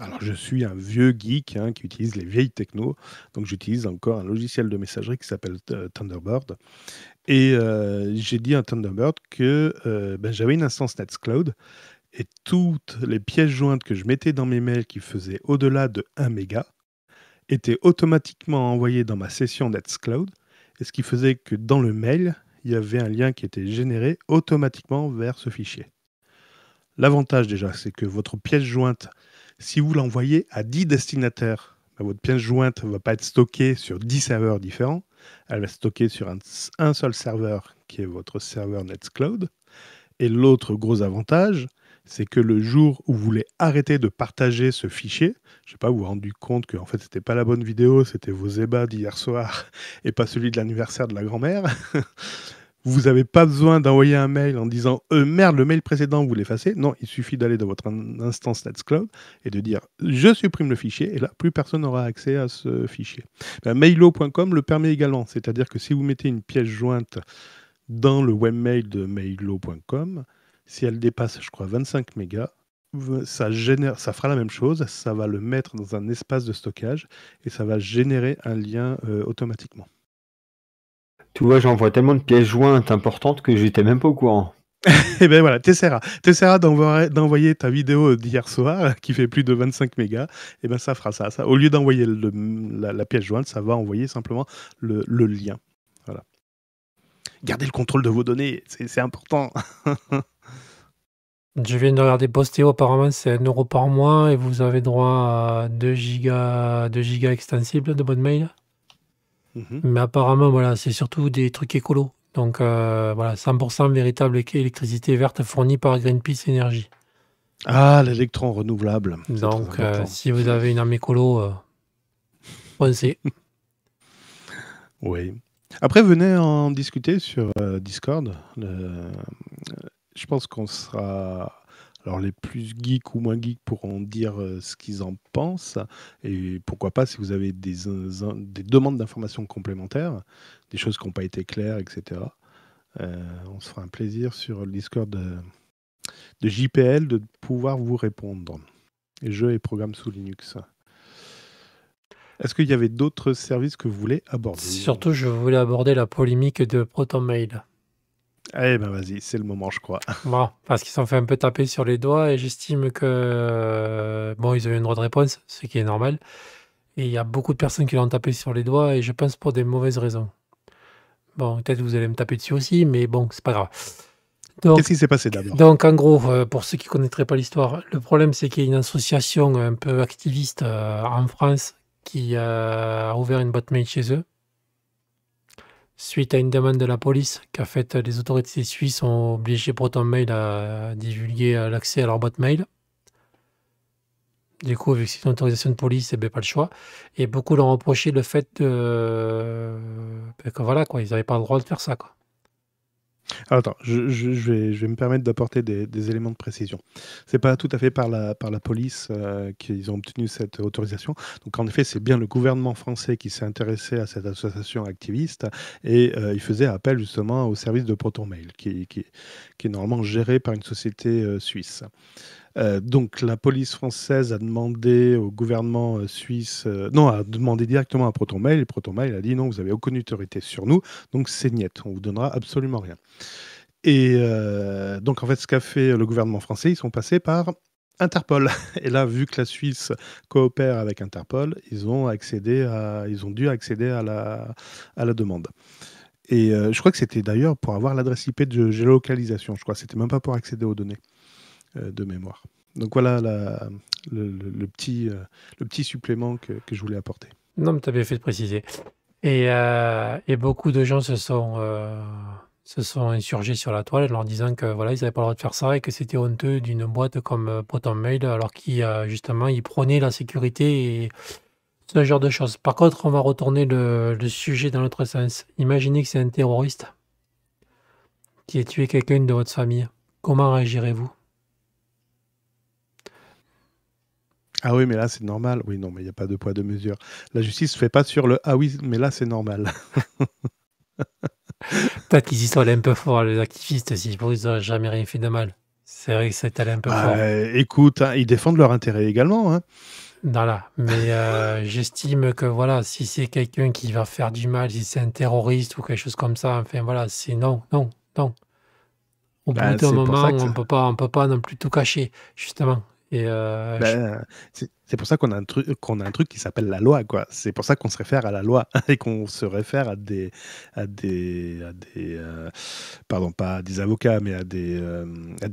alors je suis un vieux geek qui utilise les vieilles technos, donc j'utilise encore un logiciel de messagerie qui s'appelle Thunderbird. Et j'ai dit à Thunderbird que j'avais une instance Nextcloud et toutes les pièces jointes que je mettais dans mes mails qui faisaient au-delà de 1 méga étaient automatiquement envoyées dans ma session Nextcloud, et ce qui faisait que dans le mail, il y avait un lien qui était généré automatiquement vers ce fichier. L'avantage déjà, c'est que votre pièce jointe, si vous l'envoyez à 10 destinataires, votre pièce jointe ne va pas être stockée sur 10 serveurs différents, elle va être stockée sur un seul serveur qui est votre serveur Nextcloud. Et l'autre gros avantage, c'est que le jour où vous voulez arrêter de partager ce fichier, je ne sais pas, vous vous rendez compte que en fait, ce n'était pas la bonne vidéo, c'était vos ébats d'hier soir et pas celui de l'anniversaire de la grand-mère. Vous n'avez pas besoin d'envoyer un mail en disant « merde, le mail précédent, vous l'effacez ». Non, il suffit d'aller dans votre instance Nextcloud et de dire « je supprime le fichier » et là, plus personne n'aura accès à ce fichier. Mailo.com le permet également, c'est-à-dire que si vous mettez une pièce jointe dans le webmail de Mailo.com, si elle dépasse, je crois, 25 mégas, ça fera la même chose, ça va le mettre dans un espace de stockage et ça va générer un lien automatiquement. Tu vois, j'envoie tellement de pièces jointes importantes que j'étais même pas au courant. Et ben voilà, t'essaieras d'envoyer ta vidéo d'hier soir qui fait plus de 25 mégas, et ben ça fera ça. Au lieu d'envoyer la pièce jointe, ça va envoyer simplement le lien. Voilà. Gardez le contrôle de vos données, c'est important. Je viens de regarder Posteo, apparemment c'est 1 € par mois et vous avez droit à 2 gigas extensibles de bonnes mails. Mais apparemment, voilà, c'est surtout des trucs écolos. Donc, voilà, 100% véritable électricité verte fournie par Greenpeace Energy. Ah, l'électron renouvelable. Donc, si vous avez une âme écolo, pensez. Oui. Après, venez en discuter sur Discord. Je pense qu'on sera... Alors, les plus geeks ou moins geeks pourront dire ce qu'ils en pensent. Et pourquoi pas, si vous avez des demandes d'informations complémentaires, des choses qui n'ont pas été claires, etc. On se fera un plaisir sur le Discord de JPL de pouvoir vous répondre. Jeux et programmes sous Linux. Est-ce qu'il y avait d'autres services que vous voulez aborder? Surtout, je voulais aborder la polémique de Proton Mail. Eh ben vas-y, c'est le moment, je crois. Bon, parce qu'ils s'en fait un peu taper sur les doigts et j'estime que... Bon, ils ont eu un droit de réponse, ce qui est normal. Et il y a beaucoup de personnes qui l'ont tapé sur les doigts et je pense pour des mauvaises raisons. Bon, peut-être vous allez me taper dessus aussi, mais bon, c'est pas grave. Qu'est-ce qui s'est passé d'abord? Donc, en gros, pour ceux qui ne connaîtraient pas l'histoire, le problème, c'est qu'il y a une association un peu activiste en France qui a ouvert une boîte mail chez eux. Suite à une demande de la police, qu'en fait les autorités suisses ont obligé Proton Mail à divulguer l'accès à leur boîte mail. Du coup, vu que c'est une autorisation de police, c'est pas le choix. Et beaucoup leur ont reproché le fait de... que voilà, quoi, ils n'avaient pas le droit de faire ça, quoi. Alors, attends, je vais me permettre d'apporter des éléments de précision. C'est pas tout à fait par la police qu'ils ont obtenu cette autorisation. Donc, en effet, c'est bien le gouvernement français qui s'est intéressé à cette association activiste et il faisait appel justement au service de Proton Mail, qui est normalement géré par une société suisse. Donc la police française a demandé au gouvernement suisse, non, a demandé directement à Proton Mail, et Proton Mail a dit non, vous n'avez aucune autorité sur nous, donc c'est niet, on ne vous donnera absolument rien. Et donc en fait ce qu'a fait le gouvernement français, ils sont passés par Interpol. Et là, vu que la Suisse coopère avec Interpol, ils ont dû accéder à la demande. Et je crois que c'était d'ailleurs pour avoir l'adresse IP de géolocalisation, je crois, c'était même pas pour accéder aux données. De mémoire. Donc voilà le petit supplément que je voulais apporter. Non, mais tu as bien fait de préciser. Et beaucoup de gens se sont insurgés sur la toile en disant que voilà, ils n'avaient pas le droit de faire ça et que c'était honteux d'une boîte comme Proton Mail, alors qu'ils prônaient la sécurité et ce genre de choses. Par contre, on va retourner le sujet dans l'autre sens. Imaginez que c'est un terroriste qui a tué quelqu'un de votre famille. Comment réagirez-vous ? Ah oui, mais là, c'est normal. Oui, non, mais il n'y a pas de poids, de mesure. La justice ne se fait pas sur le « ah oui, mais là, c'est normal ». Peut-être qu'ils y sont allés un peu fort, les activistes, si pour eux, ils n'auraient jamais rien fait de mal. C'est vrai que c'est allé un peu fort. Écoute, hein, ils défendent leur intérêt également. Hein. Voilà, mais j'estime que voilà, si c'est quelqu'un qui va faire du mal, si c'est un terroriste ou quelque chose comme ça, enfin voilà, c'est non, non, non. Au bout d'un moment, on ne peut pas non plus tout cacher, justement. C'est pour ça qu'on a un truc qui s'appelle la loi, quoi. C'est pour ça qu'on se réfère à la loi et qu'on se réfère à des pardon, pas à des avocats, mais à des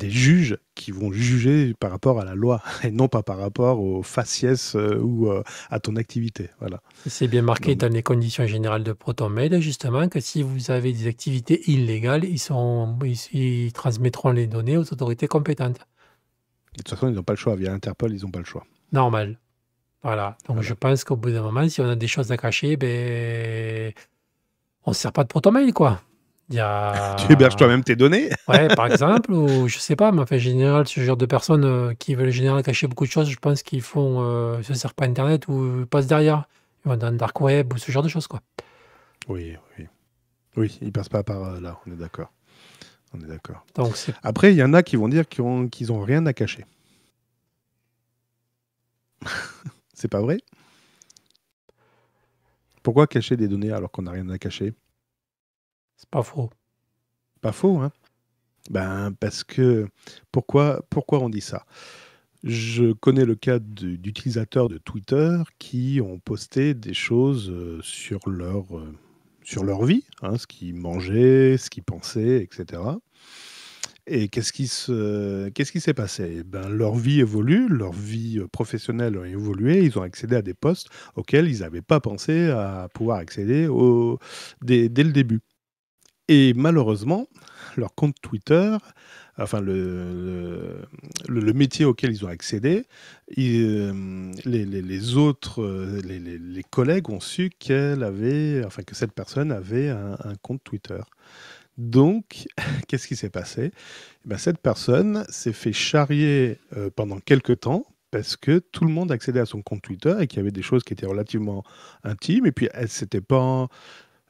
juges qui vont juger par rapport à la loi et non pas par rapport aux faciès ou à ton activité. Voilà. C'est bien marqué dans les conditions générales de Proton Mail, justement, que si vous avez des activités illégales, ils transmettront les données aux autorités compétentes. Et de toute façon, ils n'ont pas le choix. Via Interpol, ils n'ont pas le choix. Normal. Voilà. Donc, voilà. Je pense qu'au bout d'un moment, si on a des choses à cacher, ben... on ne se sert pas de Proton Mail, quoi. Tu héberges toi-même tes données. Ouais, par exemple, ou je ne sais pas, mais en général, ce genre de personnes qui veulent généralement cacher beaucoup de choses, je pense qu'ils font se servent pas Internet ou passent derrière. Ils vont dans le dark web ou ce genre de choses, quoi. Oui, oui. Oui, ils ne passent pas par là, on est d'accord. On est d'accord. Après, il y en a qui vont dire qu'ils ont rien à cacher. C'est pas vrai? Pourquoi cacher des données alors qu'on n'a rien à cacher? C'est pas faux. Pas faux, hein? Ben, parce que... Pourquoi on dit ça? Je connais le cas d'utilisateurs de Twitter qui ont posté des choses sur leur vie, hein, ce qu'ils mangeaient, ce qu'ils pensaient, etc. Et qu'est-ce qui s'est passé? Ben, leur vie évolue, leur vie professionnelle a évolué, ils ont accédé à des postes auxquels ils n'avaient pas pensé à pouvoir accéder dès le début. Et malheureusement, leur compte Twitter, enfin le métier auquel ils ont accédé, les collègues ont su que cette personne avait un compte Twitter. Donc, qu'est-ce qui s'est passé? Ben, cette personne s'est fait charrier pendant quelques temps parce que tout le monde accédait à son compte Twitter et qu'il y avait des choses qui étaient relativement intimes. Et puis, elle s'était pas...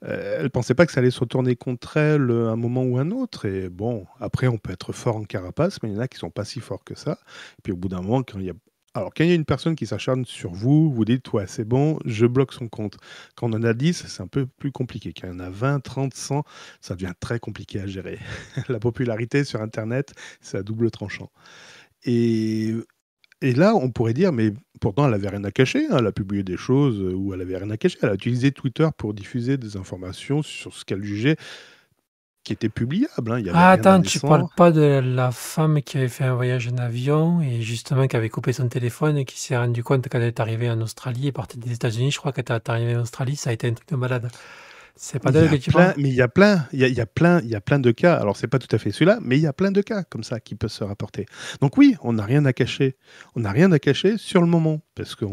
Elle ne pensait pas que ça allait se retourner contre elle un moment ou un autre. Et bon, après, on peut être fort en carapace, mais il y en a qui ne sont pas si forts que ça. Et puis au bout d'un moment, quand il y a une personne qui s'acharne sur vous, vous dites « ouais, c'est bon, je bloque son compte ». Quand on en a 10, c'est un peu plus compliqué. Quand il y en a 20, 30, 100, ça devient très compliqué à gérer. La popularité sur Internet, c'est à double tranchant. Et là, on pourrait dire, mais pourtant, elle n'avait rien à cacher. Hein, elle a publié des choses où elle n'avait rien à cacher. Elle a utilisé Twitter pour diffuser des informations sur ce qu'elle jugeait qui était publiable. Hein. Il y avait attends, tu ne parles pas de la femme qui avait fait un voyage en avion et justement qui avait coupé son téléphone et qui s'est rendu compte qu'elle est arrivée en Australie et partie des États-Unis. Je crois qu'elle est arrivée en Australie. Ça a été un truc de malade. C'est pas dingue, mais il y a plein, il y a plein de cas. Alors c'est pas tout à fait celui-là, mais il y a plein de cas comme ça qui peuvent se rapporter. Donc oui, on n'a rien à cacher. On n'a rien à cacher sur le moment, parce que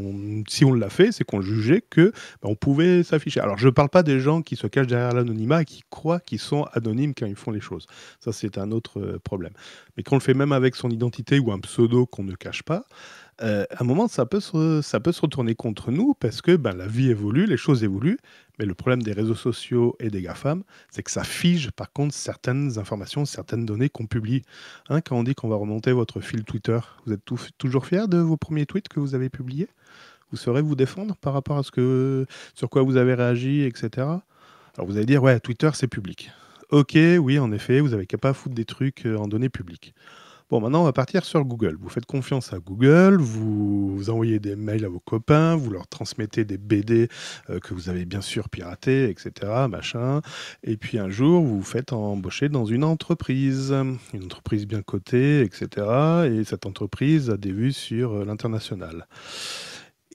si on l'a fait, c'est qu'on jugeait que on pouvait s'afficher. Alors je parle pas des gens qui se cachent derrière l'anonymat et qui croient qu'ils sont anonymes quand ils font les choses. Ça c'est un autre problème. Mais quand on le fait même avec son identité ou un pseudo qu'on ne cache pas. À un moment, ça peut se retourner contre nous parce que la vie évolue, les choses évoluent. Mais le problème des réseaux sociaux et des GAFAM, c'est que ça fige par contre certaines informations, certaines données qu'on publie. Hein, quand on dit qu'on va remonter votre fil Twitter, vous êtes toujours fiers de vos premiers tweets que vous avez publiés? Vous saurez vous défendre par rapport à sur quoi vous avez réagi, etc. Alors vous allez dire, ouais, Twitter, c'est public. Ok, oui, en effet, vous n'avez qu'à pas foutre des trucs en données publiques. Bon, maintenant, on va partir sur Google. Vous faites confiance à Google, vous envoyez des mails à vos copains, vous leur transmettez des BD que vous avez bien sûr piratés, etc., machin. Et puis, un jour, vous vous faites embaucher dans une entreprise bien cotée, etc. Et cette entreprise a des vues sur l'international.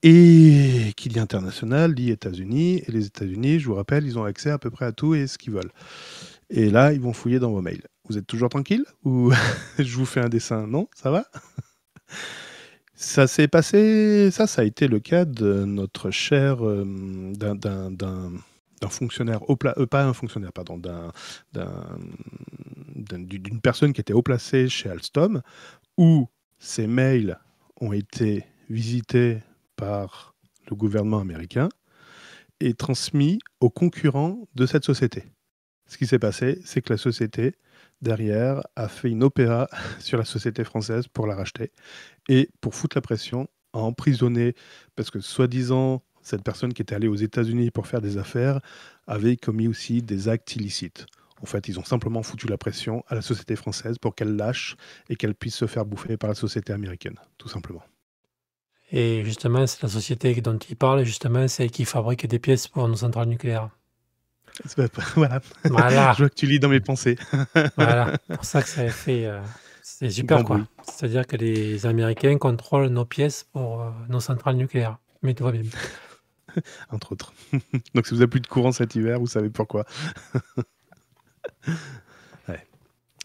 Et qui dit international, dit États-Unis. Et les États-Unis, je vous rappelle, ils ont accès à peu près à tout et ce qu'ils veulent. Et là, ils vont fouiller dans vos mails. Vous êtes toujours tranquille ou je vous fais un dessin? Non, ça va? Ça s'est passé... Ça a été le cas de notre cher... d'un fonctionnaire... pas un fonctionnaire, pardon. D'une personne qui était haut placée chez Alstom où ses mails ont été visités par le gouvernement américain et transmis aux concurrents de cette société. Ce qui s'est passé, c'est que la société... derrière, a fait une opéra sur la société française pour la racheter et pour foutre la pression, a emprisonné, parce que soi-disant, cette personne qui était allée aux États-Unis pour faire des affaires avait commis aussi des actes illicites. En fait, ils ont simplement foutu la pression à la société française pour qu'elle lâche et qu'elle puisse se faire bouffer par la société américaine, tout simplement. Et justement, c'est la société dont il parle, justement, c'est qui fabrique des pièces pour nos centrales nucléaires. Voilà. Je vois que tu lis dans mes pensées. Voilà, c'est pour ça que ça a fait... c'est super, quoi. C'est-à-dire que les Américains contrôlent nos pièces pour nos centrales nucléaires. Mais tout va bien. Entre autres. Donc, si vous n'avez plus de courant cet hiver, vous savez pourquoi.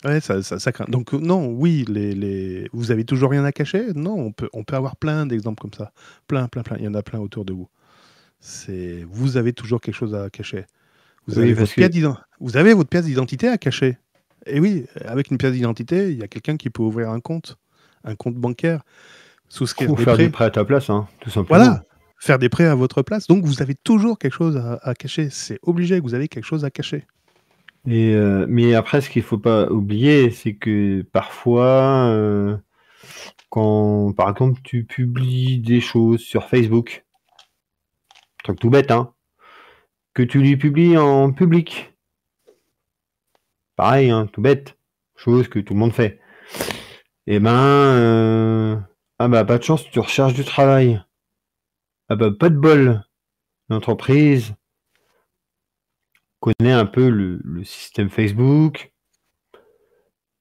Ouais, ça craint. Donc, non, oui, vous avez toujours rien à cacher? Non, on peut avoir plein d'exemples comme ça. Plein. Il y en a plein autour de vous. Vous avez toujours quelque chose à cacher. Vous avez votre pièce d'identité à cacher. Et oui, avec une pièce d'identité, il y a quelqu'un qui peut ouvrir un compte bancaire, souscrire des prêts. Ou faire des prêts à ta place, hein, tout simplement. Voilà, faire des prêts à votre place. Donc, vous avez toujours quelque chose à cacher. C'est obligé que vous avez quelque chose à cacher. Et mais après, ce qu'il ne faut pas oublier, c'est que parfois, quand, par exemple, tu publies des choses sur Facebook, truc tout bête, hein, que tu lui publies en public. Pareil, hein, tout bête. Chose que tout le monde fait. Et pas de chance, tu recherches du travail. Ah bah, pas de bol. L'entreprise connaît un peu le système Facebook.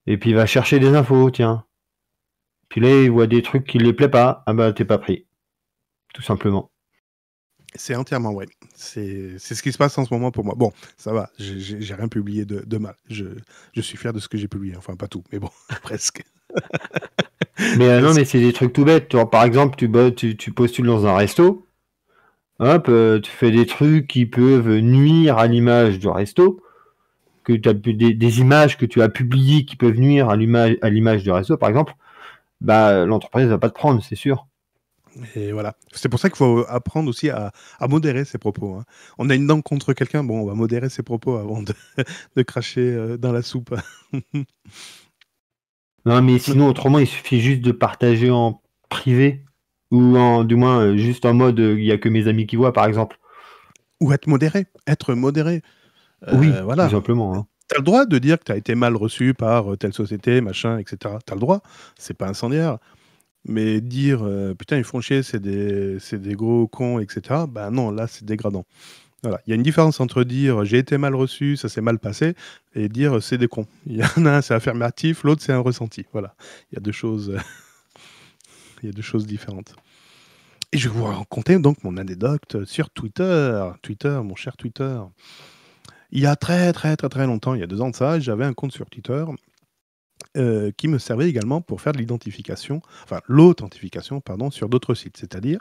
Et puis, il va chercher des infos, tiens. Puis là, il voit des trucs qui ne lui plaisent pas. Ah bah, t'es pas pris. Tout simplement. C'est entièrement vrai. C'est ce qui se passe en ce moment pour moi. Bon, ça va, j'ai rien publié de mal. Je suis fier de ce que j'ai publié. Enfin, pas tout, mais bon, presque. Mais non, mais c'est des trucs tout bêtes. Genre, par exemple, tu postules dans un resto. Hop, tu fais des trucs qui peuvent nuire à l'image du resto. Que tu as des images que tu as publiées qui peuvent nuire à l'image du resto, par exemple. Bah, l'entreprise ne va pas te prendre, c'est sûr. Et voilà, c'est pour ça qu'il faut apprendre aussi à modérer ses propos. Hein. On a une dent contre quelqu'un, bon, on va modérer ses propos avant de cracher dans la soupe. Non, mais sinon, autrement, il suffit juste de partager en privé, ou du moins juste en mode, il n'y a que mes amis qui voient, par exemple. Ou être modéré. Oui, voilà. Tout simplement. Hein. T'as le droit de dire que t'as été mal reçu par telle société, machin, etc. T'as le droit, c'est pas incendiaire. Mais dire « putain, ils font chier, c'est des gros cons, etc. » Ben non, là, c'est dégradant. Voilà. Il y a une différence entre dire « j'ai été mal reçu, ça s'est mal passé » et dire « c'est des cons ». Il y en a un, c'est affirmatif, l'autre, c'est un ressenti. Voilà. Il y a deux choses, il y a deux choses différentes. Et je vais vous raconter donc mon anecdote sur Twitter. Mon cher Twitter. Il y a très longtemps, il y a 2 ans de ça, j'avais un compte sur Twitter qui me servait également pour faire de l'identification, enfin l'authentification, pardon, sur d'autres sites. C'est-à-dire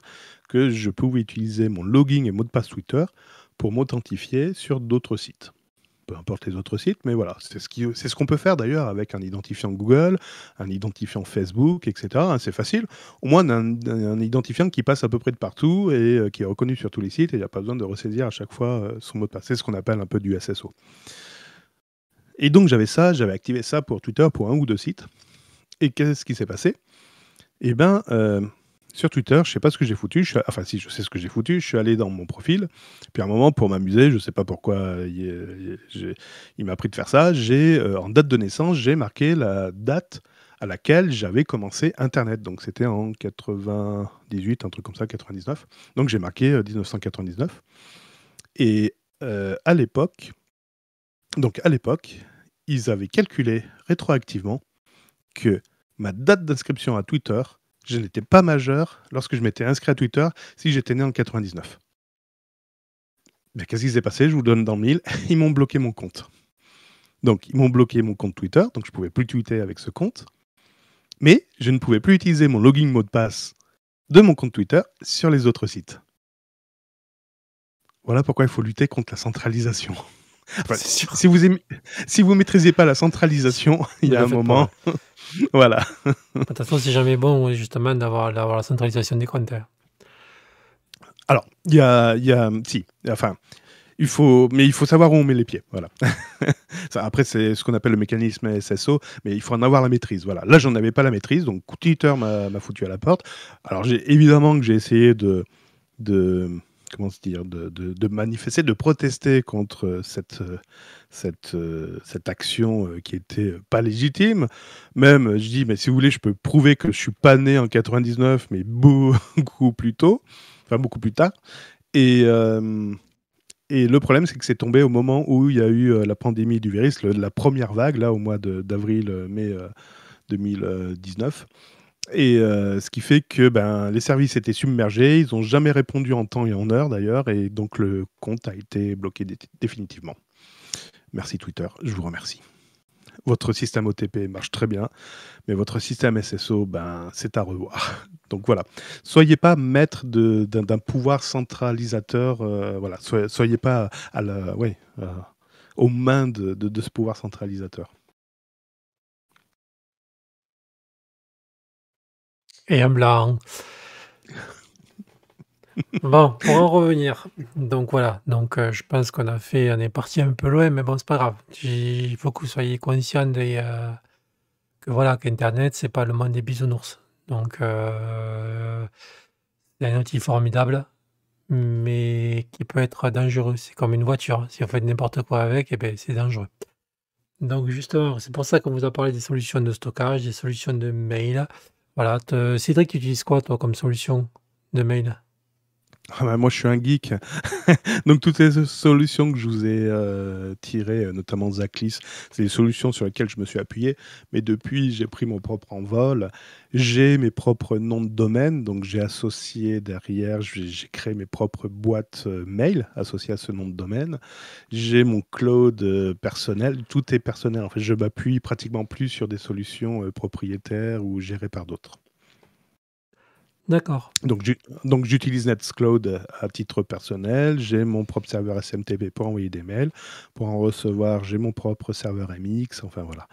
que je pouvais utiliser mon login et mot de passe Twitter pour m'authentifier sur d'autres sites. Peu importe les autres sites, mais voilà, c'est ce qu'on peut faire d'ailleurs avec un identifiant Google, un identifiant Facebook, etc. C'est facile, au moins un identifiant qui passe à peu près de partout et qui est reconnu sur tous les sites et il n'y a pas besoin de ressaisir à chaque fois son mot de passe. C'est ce qu'on appelle un peu du SSO. Et donc j'avais activé ça pour Twitter pour 1 ou 2 sites. Et qu'est-ce qui s'est passé? Eh bien, sur Twitter, je ne sais pas ce que j'ai foutu, enfin si, je sais ce que j'ai foutu, je suis allé dans mon profil, puis à un moment, pour m'amuser, je ne sais pas pourquoi il m'a appris de faire ça, en date de naissance, j'ai marqué la date à laquelle j'avais commencé Internet, donc c'était en 98, un truc comme ça, 99, donc j'ai marqué 1999, et à l'époque, ils avaient calculé rétroactivement que ma date d'inscription à Twitter, je n'étais pas majeur lorsque je m'étais inscrit à Twitter si j'étais né en 99. Mais qu'est-ce qui s'est passé? Je vous donne dans le mille. Ils m'ont bloqué mon compte. Donc, ils m'ont bloqué mon compte Twitter, donc je ne pouvais plus tweeter avec ce compte. Mais je ne pouvais plus utiliser mon login mot de passe de mon compte Twitter sur les autres sites. Voilà pourquoi il faut lutter contre la centralisation. Enfin, si vous maîtrisez pas la centralisation, il y a un moment. Voilà. De toute façon, c'est jamais bon justement d'avoir la centralisation des comptes. Alors, il faut savoir où on met les pieds. Voilà. Ça, après, c'est ce qu'on appelle le mécanisme SSO, mais il faut en avoir la maîtrise. Voilà. Là, j'en avais pas la maîtrise, donc Twitter m'a foutu à la porte. Alors, j'ai essayé de manifester, de protester contre cette action qui n'était pas légitime. Même, je dis, mais si vous voulez, je peux prouver que je ne suis pas né en 99, mais beaucoup plus tard. Et le problème, c'est que c'est tombé au moment où il y a eu la pandémie du virus, la première vague, là, au mois d'avril-mai 2019. Et ce qui fait que les services étaient submergés, ils n'ont jamais répondu en temps et en heure d'ailleurs, et donc le compte a été bloqué définitivement. Merci Twitter, je vous remercie. Votre système OTP marche très bien, mais votre système SSO, c'est à revoir. Donc voilà, soyez pas maître d'un pouvoir centralisateur, voilà. Soyez pas aux mains de ce pouvoir centralisateur. Et un blanc. Bon, pour en revenir. Donc voilà, je pense on est parti un peu loin, mais bon, c'est pas grave. Il faut que vous soyez conscient que voilà, qu'Internet, c'est pas le monde des bisounours. Donc, c'est un outil formidable, mais qui peut être dangereux. C'est comme une voiture. Si vous faites n'importe quoi avec, c'est dangereux. Donc justement, c'est pour ça qu'on vous a parlé des solutions de stockage, des solutions de mail. Voilà, Cédric, tu utilises quoi, toi, comme solution de mail? Moi, je suis un geek. Donc, toutes les solutions que je vous ai tirées, notamment Zaclys, c'est des solutions sur lesquelles je me suis appuyé. Mais depuis, j'ai pris mon propre envol. J'ai mes propres noms de domaine. Donc, j'ai associé derrière, j'ai créé mes propres boîtes mail associées à ce nom de domaine. J'ai mon cloud personnel. Tout est personnel. En fait, je m'appuie pratiquement plus sur des solutions propriétaires ou gérées par d'autres. D'accord. Donc j'utilise Nextcloud à titre personnel, j'ai mon propre serveur SMTP pour envoyer des mails, pour en recevoir, j'ai mon propre serveur MX, enfin voilà.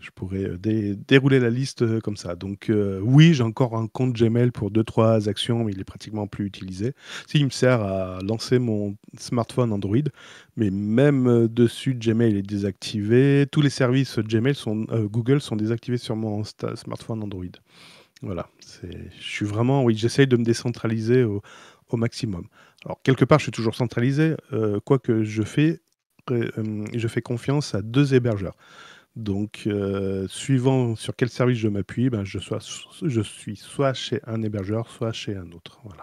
Je pourrais dérouler la liste comme ça. Donc oui, j'ai encore un compte Gmail pour 2-3 actions, mais il est pratiquement plus utilisé. Il me sert à lancer mon smartphone Android, mais même dessus, Gmail est désactivé. Tous les services Google sont désactivés sur mon smartphone Android. Voilà, j'essaye de me décentraliser au maximum. Alors, quelque part, je suis toujours centralisé, quoique je fais confiance à 2 hébergeurs. Donc, suivant sur quel service je m'appuie, je suis soit chez un hébergeur, soit chez un autre. Voilà.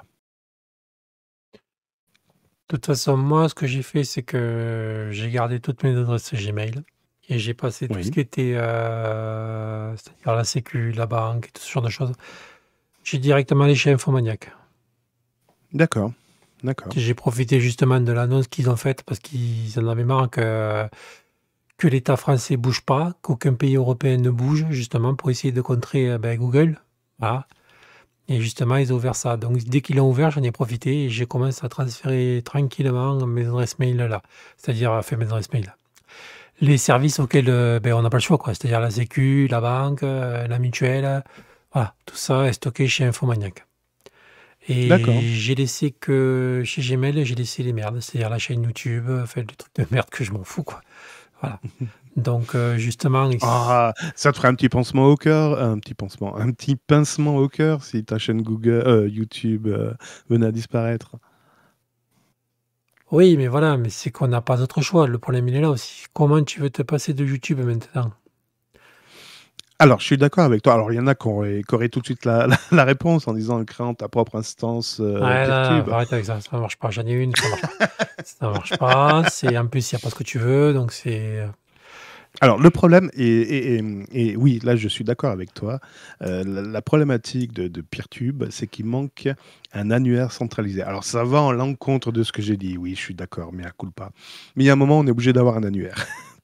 De toute façon, moi, ce que j'ai fait, c'est que j'ai gardé toutes mes adresses Gmail. Et j'ai passé tout ce qui était, c'est-à-dire la sécu, la banque, tout ce genre de choses. J'ai directement allé chez Infomaniak. D'accord. D'accord. J'ai profité justement de l'annonce qu'ils ont faite parce qu'ils en avaient marre que l'État français ne bouge pas, qu'aucun pays européen ne bouge, justement, pour essayer de contrer Google. Voilà. Et justement, ils ont ouvert ça. Donc, dès qu'ils l'ont ouvert, j'en ai profité et j'ai commencé à transférer tranquillement mes adresses mail là. C'est-à-dire, mes adresses mail là. Les services auxquels on n'a pas le choix, quoi. C'est-à-dire la Sécu, la banque, la mutuelle. Voilà, tout ça est stocké chez Infomaniak. Et j'ai laissé que chez Gmail, j'ai laissé les merdes, c'est-à-dire la chaîne YouTube, enfin, le truc de merde que je m'en fous, quoi. Voilà. Donc, justement... ça te ferait un petit pansement au cœur, un petit pincement au cœur si ta chaîne Google, YouTube venait à disparaître. Oui, mais voilà, mais c'est qu'on n'a pas d'autre choix. Le problème, il est là aussi. Comment tu veux te passer de YouTube maintenant ? Alors, je suis d'accord avec toi. Alors, il y en a qui auraient tout de suite la réponse en disant en créant ta propre instance. Peertube. Arrête avec ça, ça ne marche pas. J'en ai une, ça ne marche pas. Ça marche pas. En plus, il n'y a pas ce que tu veux. Donc c'est... Alors, le problème, et oui, là, je suis d'accord avec toi. La problématique de Peertube, c'est qu'il manque un annuaire centralisé. Alors, ça va en l'encontre de ce que j'ai dit. Oui, je suis d'accord, mais à coup pas. Mais il y a un moment, on est obligé d'avoir un annuaire.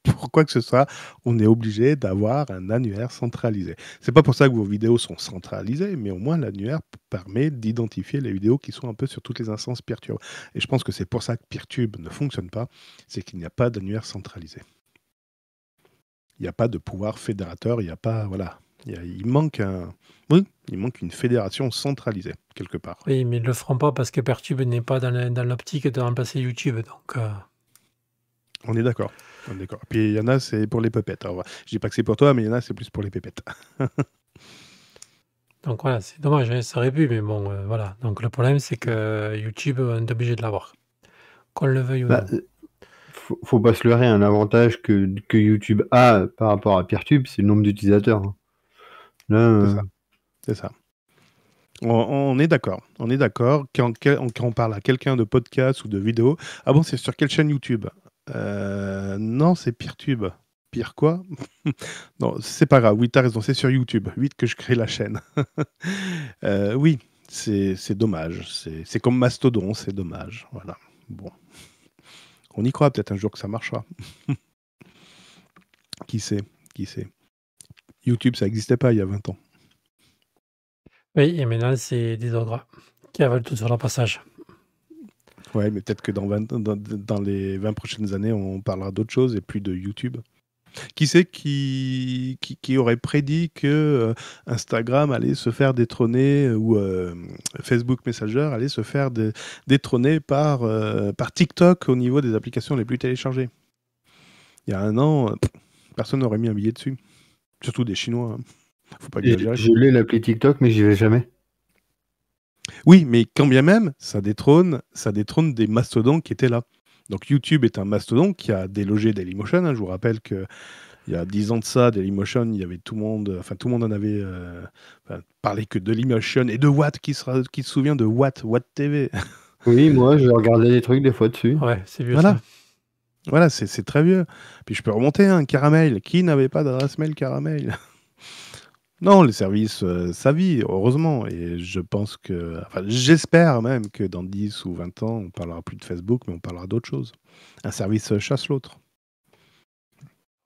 Pour quoi que ce soit, on est obligé d'avoir un annuaire centralisé. C'est pas pour ça que vos vidéos sont centralisées, mais au moins l'annuaire permet d'identifier les vidéos qui sont un peu sur toutes les instances Peertube. Et je pense que c'est pour ça que Peertube ne fonctionne pas, c'est qu'il n'y a pas d'annuaire centralisé. Il n'y a pas de pouvoir fédérateur, il n'y a pas... Voilà. Il manque il manque une fédération centralisée, quelque part. Oui, mais ils ne le feront pas parce que Peertube n'est pas dans l'optique de remplacer YouTube, donc... On est d'accord. Puis il y en a, c'est pour les pépettes. Alors, je dis pas que c'est pour toi, mais il y en a, c'est plus pour les pépettes. Donc voilà, c'est dommage, hein, ça aurait pu, mais bon, voilà. Donc le problème, c'est que YouTube, on est obligé de l'avoir. Qu'on le veuille ou non. Faut pas se leurrer, un avantage que YouTube a par rapport à Peertube, c'est le nombre d'utilisateurs. C'est ça. On est d'accord. On est d'accord. Quand on parle à quelqu'un de podcast ou de vidéo, ah bon, c'est sur quelle chaîne YouTube ? Non, c'est Peertube. Pire quoi ? Non, c'est pas grave. Oui, t'as raison, c'est sur YouTube. 8 que je crée la chaîne. Oui, c'est dommage. C'est comme Mastodon, c'est dommage. Voilà. Bon. On y croit peut-être un jour que ça marchera. Qui sait ? Qui sait ? YouTube, ça n'existait pas il y a 20 ans. Oui, et maintenant, c'est des ogres qui avalent tout sur leur passage. Ouais, mais peut-être que dans les 20 prochaines années, on parlera d'autre chose et plus de YouTube. Qui c'est qui aurait prédit que Instagram allait se faire détrôner ou Facebook Messenger allait se faire détrôner par TikTok au niveau des applications les plus téléchargées? Il y a un an, personne n'aurait mis un billet dessus. Surtout des Chinois. Hein. Faut pas exagérer. Je voulais l'appeler TikTok, mais j'y vais jamais. Oui, mais quand bien même, ça détrône des mastodons qui étaient là. Donc YouTube est un mastodon qui a délogé Dailymotion. Hein. Je vous rappelle qu'il y a 10 ans de ça, Dailymotion, il y avait tout le monde en avait parlé que de Dailymotion et de Watt. Qui se souvient de Watt TV? Oui, moi, je regardais des trucs des fois dessus. Ouais, c'est vieux. Voilà. Ça. Voilà, c'est très vieux. Puis je peux remonter un Caramail. Qui n'avait pas d'adresse mail Caramail? Non, les services, ça vit, heureusement. Et je pense que... Enfin, j'espère même que dans 10 ou 20 ans, on ne parlera plus de Facebook, mais on parlera d'autre chose. Un service chasse l'autre.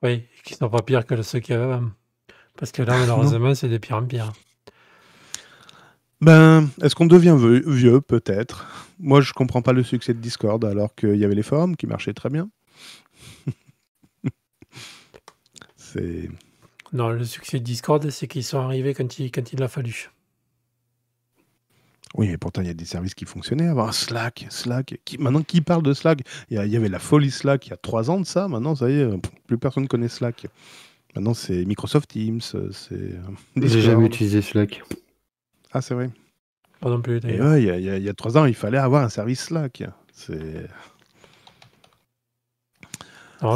Oui, qui ne sont pas pires que ceux qui avaient même. Parce que là, malheureusement, c'est de pire en pire. Ben, est-ce qu'on devient vieux, peut-être? Moi, je ne comprends pas le succès de Discord, alors qu'il y avait les forums qui marchaient très bien. C'est... Non, le succès de Discord, c'est qu'ils sont arrivés quand il a fallu. Oui, mais pourtant, il y a des services qui fonctionnaient avant. Slack. Maintenant, qui parle de Slack? Il y avait la folie Slack il y a 3 ans de ça. Maintenant, ça y est, plus personne ne connaît Slack. Maintenant, c'est Microsoft Teams. J'ai jamais utilisé Slack. Ah, c'est vrai. Pas non plus. Et ouais, il y a 3 ans, il fallait avoir un service Slack. C'est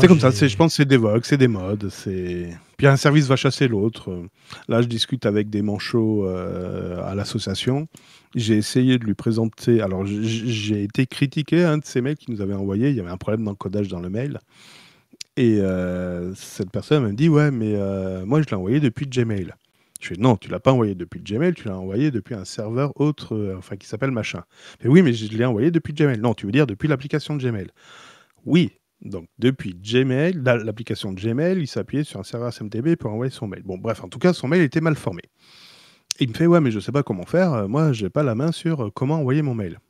comme ça, je pense que c'est des vogues, c'est des modes, c'est... Puis un service va chasser l'autre. Là, je discute avec des manchots à l'association. J'ai essayé de lui présenter... Alors, j'ai été critiqué à un de ces mails qu'il nous avait envoyé. Il y avait un problème d'encodage dans le mail. Et cette personne m'a dit « Ouais, mais moi, je l'ai envoyé depuis Gmail. » Je dis, non, tu ne l'as pas envoyé depuis le Gmail, tu l'as envoyé depuis un serveur autre, enfin qui s'appelle machin. Mais oui, mais je l'ai envoyé depuis Gmail. Non, tu veux dire depuis l'application de Gmail. Oui, donc depuis Gmail, l'application de Gmail, il s'appuyait sur un serveur SMTP pour envoyer son mail. Bon, bref, en tout cas, son mail était mal formé. Et il me fait, ouais, mais je ne sais pas comment faire, moi, je n'ai pas la main sur comment envoyer mon mail.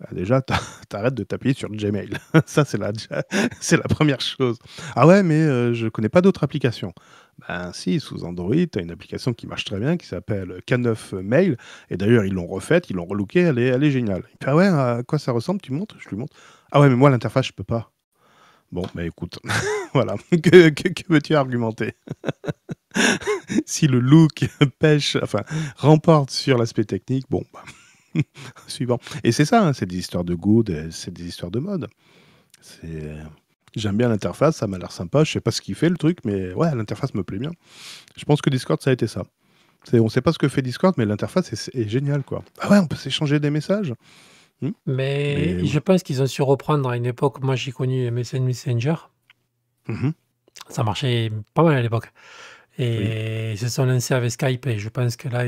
Bah, déjà, t'arrêtes de t'appuyer sur Gmail. Ça, c'est la première chose. Ah ouais, mais je ne connais pas d'autres applications. Ben si, sous Android, tu as une application qui marche très bien, qui s'appelle K9 Mail. Et d'ailleurs, ils l'ont refaite, ils l'ont relookée, elle est géniale. Il me fait, ah ouais, à quoi ça ressemble? Tu montres? Je lui montre. Ah ouais, mais moi, l'interface, je peux pas. Bon, bah écoute, voilà, que veux-tu argumenter? Si le look pêche, enfin, remporte sur l'aspect technique, bon, bah, suivant. Et c'est ça, hein, c'est des histoires de goût, c'est des histoires de mode. C'est... J'aime bien l'interface, ça m'a l'air sympa, je sais pas ce qu'il fait le truc, mais ouais, l'interface me plaît bien. Je pense que Discord, ça a été ça. On sait pas ce que fait Discord, mais l'interface est géniale, quoi. Ah ouais, on peut s'échanger des messages. Mais je pense qu'ils ont su reprendre à une époque, moi j'ai connu Messenger, ça marchait pas mal à l'époque. Et ils se sont lancés avec Skype, et je pense que là,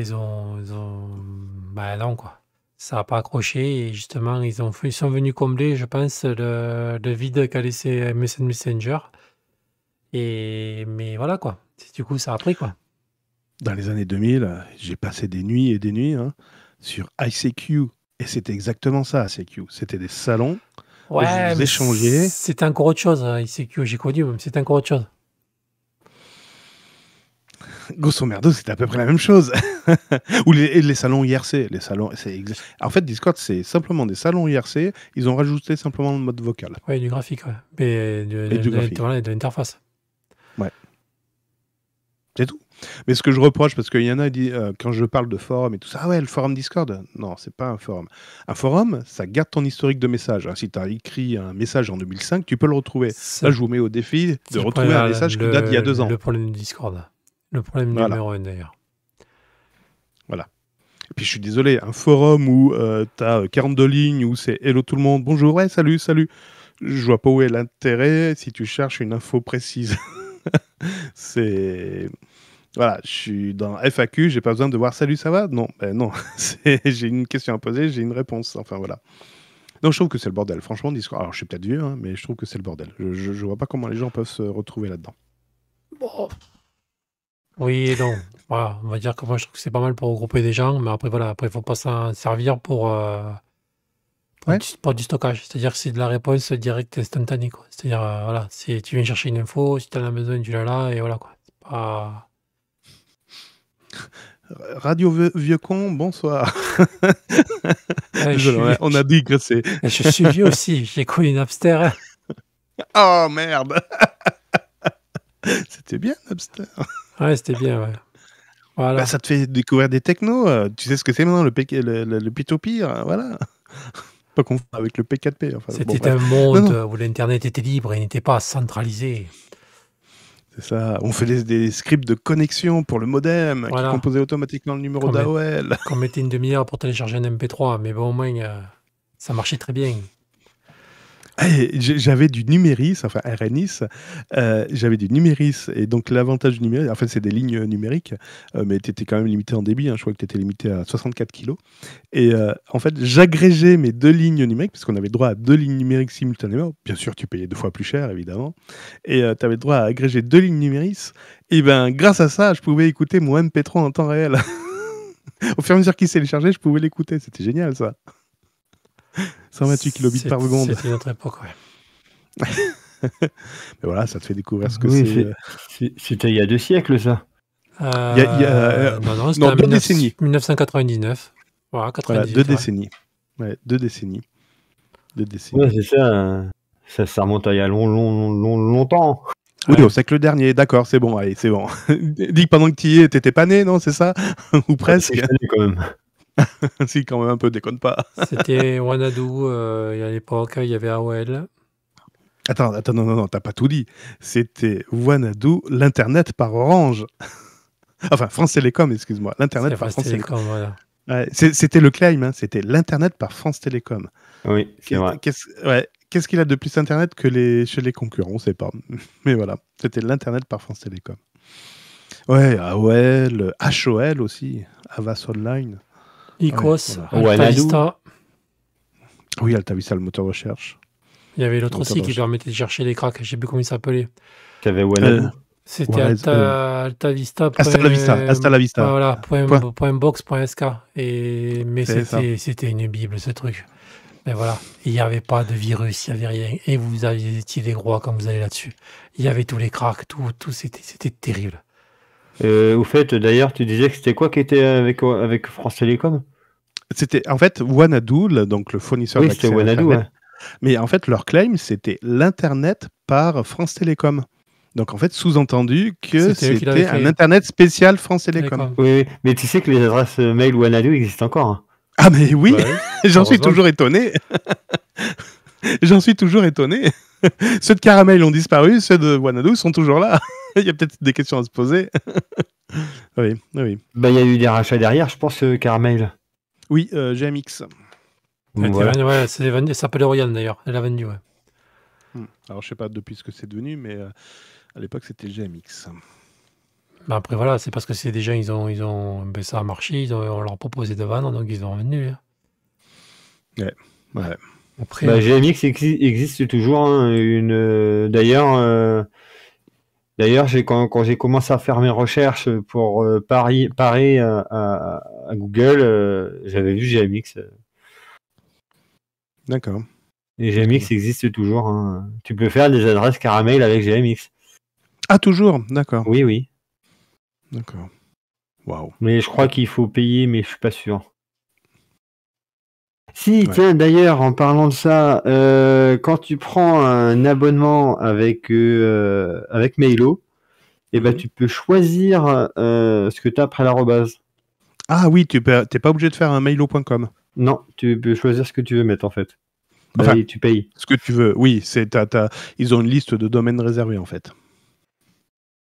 bah non, quoi. Ça n'a pas accroché et justement, ils sont venus combler, je pense, le vide qu'a laissé Messenger. Mais voilà, quoi. Du coup, ça a pris, quoi. Dans les années 2000, j'ai passé des nuits et des nuits sur ICQ. Et c'était exactement ça, ICQ. C'était des salons où vous échangez. C'était encore autre chose, ICQ. J'ai connu, mais c'était encore autre chose. Grosso merdo, c'était à peu près la même chose. Ou les salons IRC. Les salons, en fait, Discord, c'est simplement des salons IRC. Ils ont rajouté simplement le mode vocal. Oui, du graphique. Ouais. Et du graphique. De l'interface. Ouais. C'est tout. Mais ce que je reproche, parce qu'il y en a dit, quand je parle de forum et tout ça, ah ouais, le forum Discord, non, c'est pas un forum. Un forum, ça garde ton historique de messages. Hein. Si tu as écrit un message en 2005, tu peux le retrouver. Là, je vous mets au défi de retrouver un message qui date d'il y a 2 ans. Le problème du Discord. Le problème numéro 1, d'ailleurs. Voilà. Et puis, je suis désolé, un forum où tu as 42 lignes, où c'est « Hello tout le monde, bonjour, ouais, salut, salut ». Je vois pas où est l'intérêt si tu cherches une info précise. C'est... Voilà, je suis dans FAQ, j'ai pas besoin de voir « Salut, ça va ?» Non, ben non. J'ai une question à poser, j'ai une réponse. Enfin, voilà. Donc, je trouve que c'est le bordel. Franchement, Discord... Alors, je suis peut-être vieux, hein, mais je trouve que c'est le bordel. Je vois pas comment les gens peuvent se retrouver là-dedans. Bon... Oui et non. Voilà, on va dire que moi je trouve que c'est pas mal pour regrouper des gens, mais après voilà, après il faut pas s'en servir pour du stockage. C'est-à-dire que c'est de la réponse directe instantanée, quoi. C'est-à-dire voilà, si tu viens chercher une info, si tu en as besoin, tu l'as là et voilà, quoi. C'est pas... Radio vieux con, bonsoir. On a dit que c'est... Je suis vieux aussi, j'ai connu Napster. Oh merde. C'était bien Napster. Ouais, c'était bien, ouais. Voilà. Bah, ça te fait découvrir des technos. Tu sais ce que c'est maintenant, le P2P, voilà. Pas confondre avec le P4P. Enfin, c'était un monde où l'Internet était libre et n'était pas centralisé. C'est ça. On fait des scripts de connexion pour le modem qui composait automatiquement le numéro d'AOL. Qu'on mettait une demi-heure pour télécharger un MP3, mais bon, au moins, ça marchait très bien. J'avais du numéris, enfin RNIS, j'avais du numéris, et donc l'avantage du numéris, en fait c'est des lignes numériques, mais tu étais quand même limité en débit, hein, je crois que tu étais limité à 64 kilos, et en fait j'agrégais mes 2 lignes numériques, parce qu'on avait droit à 2 lignes numériques simultanément, bien sûr tu payais 2 fois plus cher évidemment, et tu avais droit à agréger 2 lignes numéris, et ben grâce à ça je pouvais écouter mon MP3 en temps réel. Au fur et à mesure qu'il s'est téléchargé, je pouvais l'écouter, c'était génial ça. 128 kilobits par seconde. C'était notre époque, ouais. Mais voilà, ça te fait découvrir ce que c'est. C'était il y a 2 siècles, ça. Non, c'était 2 décennies. 1999. Voilà, 98, voilà 2 décennies. Ouais, 2 décennies. 2 décennies. Ouais, c'est ça. Ça remonte à il y a longtemps. Oui, au siècle dernier, d'accord, c'est bon, allez, c'est bon. Dis que pendant que tu y es, t'étais pas né, non, c'est ça? Ou presque. C'est quand même. Si, quand même un peu, déconne pas. C'était Wanadoo, à l'époque, il y avait AOL. Attends, non, t'as pas tout dit. C'était Wanadoo, l'internet par Orange. Enfin, France Télécom, excuse-moi. L'internet par France Télécom. Voilà. Ouais, c'était le claim, hein, c'était l'internet par France Télécom. Oui, c'est vrai. Qu'est-ce qu'il a de plus internet que chez les concurrents? On sait pas. Mais voilà, c'était l'internet par France Télécom. Ouais, AOL, HOL aussi, Avast Online. Icos, AltaVista. Oui, AltaVista, le moteur de recherche. Il y avait l'autre aussi qui permettait de chercher les cracks, je ne sais plus comment il s'appelait. Qui avait Wanadoo. C'était AltaVista. AltaVista. Voilà, .box.sk. Mais c'était une bible, ce truc. Mais voilà, il n'y avait pas de virus, il n'y avait rien. Et vous étiez des rois quand vous allez là-dessus. Il y avait tous les cracks, tout c'était terrible. Au fait, d'ailleurs, tu disais que c'était quoi qui était avec France Télécom? C'était en fait Wanadoo, donc le fournisseur d'accès. Oui, c'était Wanadoo. Hein. Mais en fait, leur claim, c'était l'Internet par France Télécom. Donc en fait, sous-entendu que c'était un Internet spécial France Télécom. Oui, mais tu sais que les adresses mail Wanadoo existent encore. Hein. Ah mais oui, ouais, j'en suis toujours étonné. J'en suis toujours étonné. Ceux de Caramail ont disparu, ceux de Wanadoo sont toujours là. Il y a peut-être des questions à se poser. Oui, oui. Bah, il y a eu des rachats derrière, je pense, Caramail. Oui, GMX. Voilà. Ouais, c'est vendu, ça s'appelait Oriane d'ailleurs, elle l'a vendu, ouais. Alors je sais pas depuis ce que c'est devenu, mais à l'époque c'était GMX. Ben après voilà, c'est parce que c'est déjà ils ont ben, ça a marché, on leur proposait de vendre, donc ils ont revenu. Hein. Ouais. Après, ben, GMX existe toujours. Hein, d'ailleurs, quand j'ai commencé à faire mes recherches pour parer à Google, j'avais vu GMX. D'accord. Et GMX existe toujours. Hein. Tu peux faire des adresses Caramail avec GMX. Ah, toujours? D'accord. Oui. D'accord. Waouh. Mais je crois qu'il faut payer, mais je suis pas sûr. Si, tiens, d'ailleurs, en parlant de ça, quand tu prends un abonnement avec Mailo, eh ben, tu peux choisir ce que tu as après l'arrobase. Ah oui, tu n'es pas obligé de faire un mailo.com. Non, tu peux choisir ce que tu veux mettre, en fait. Enfin, et tu payes. Ce que tu veux, oui. Ils ont une liste de domaines réservés, en fait.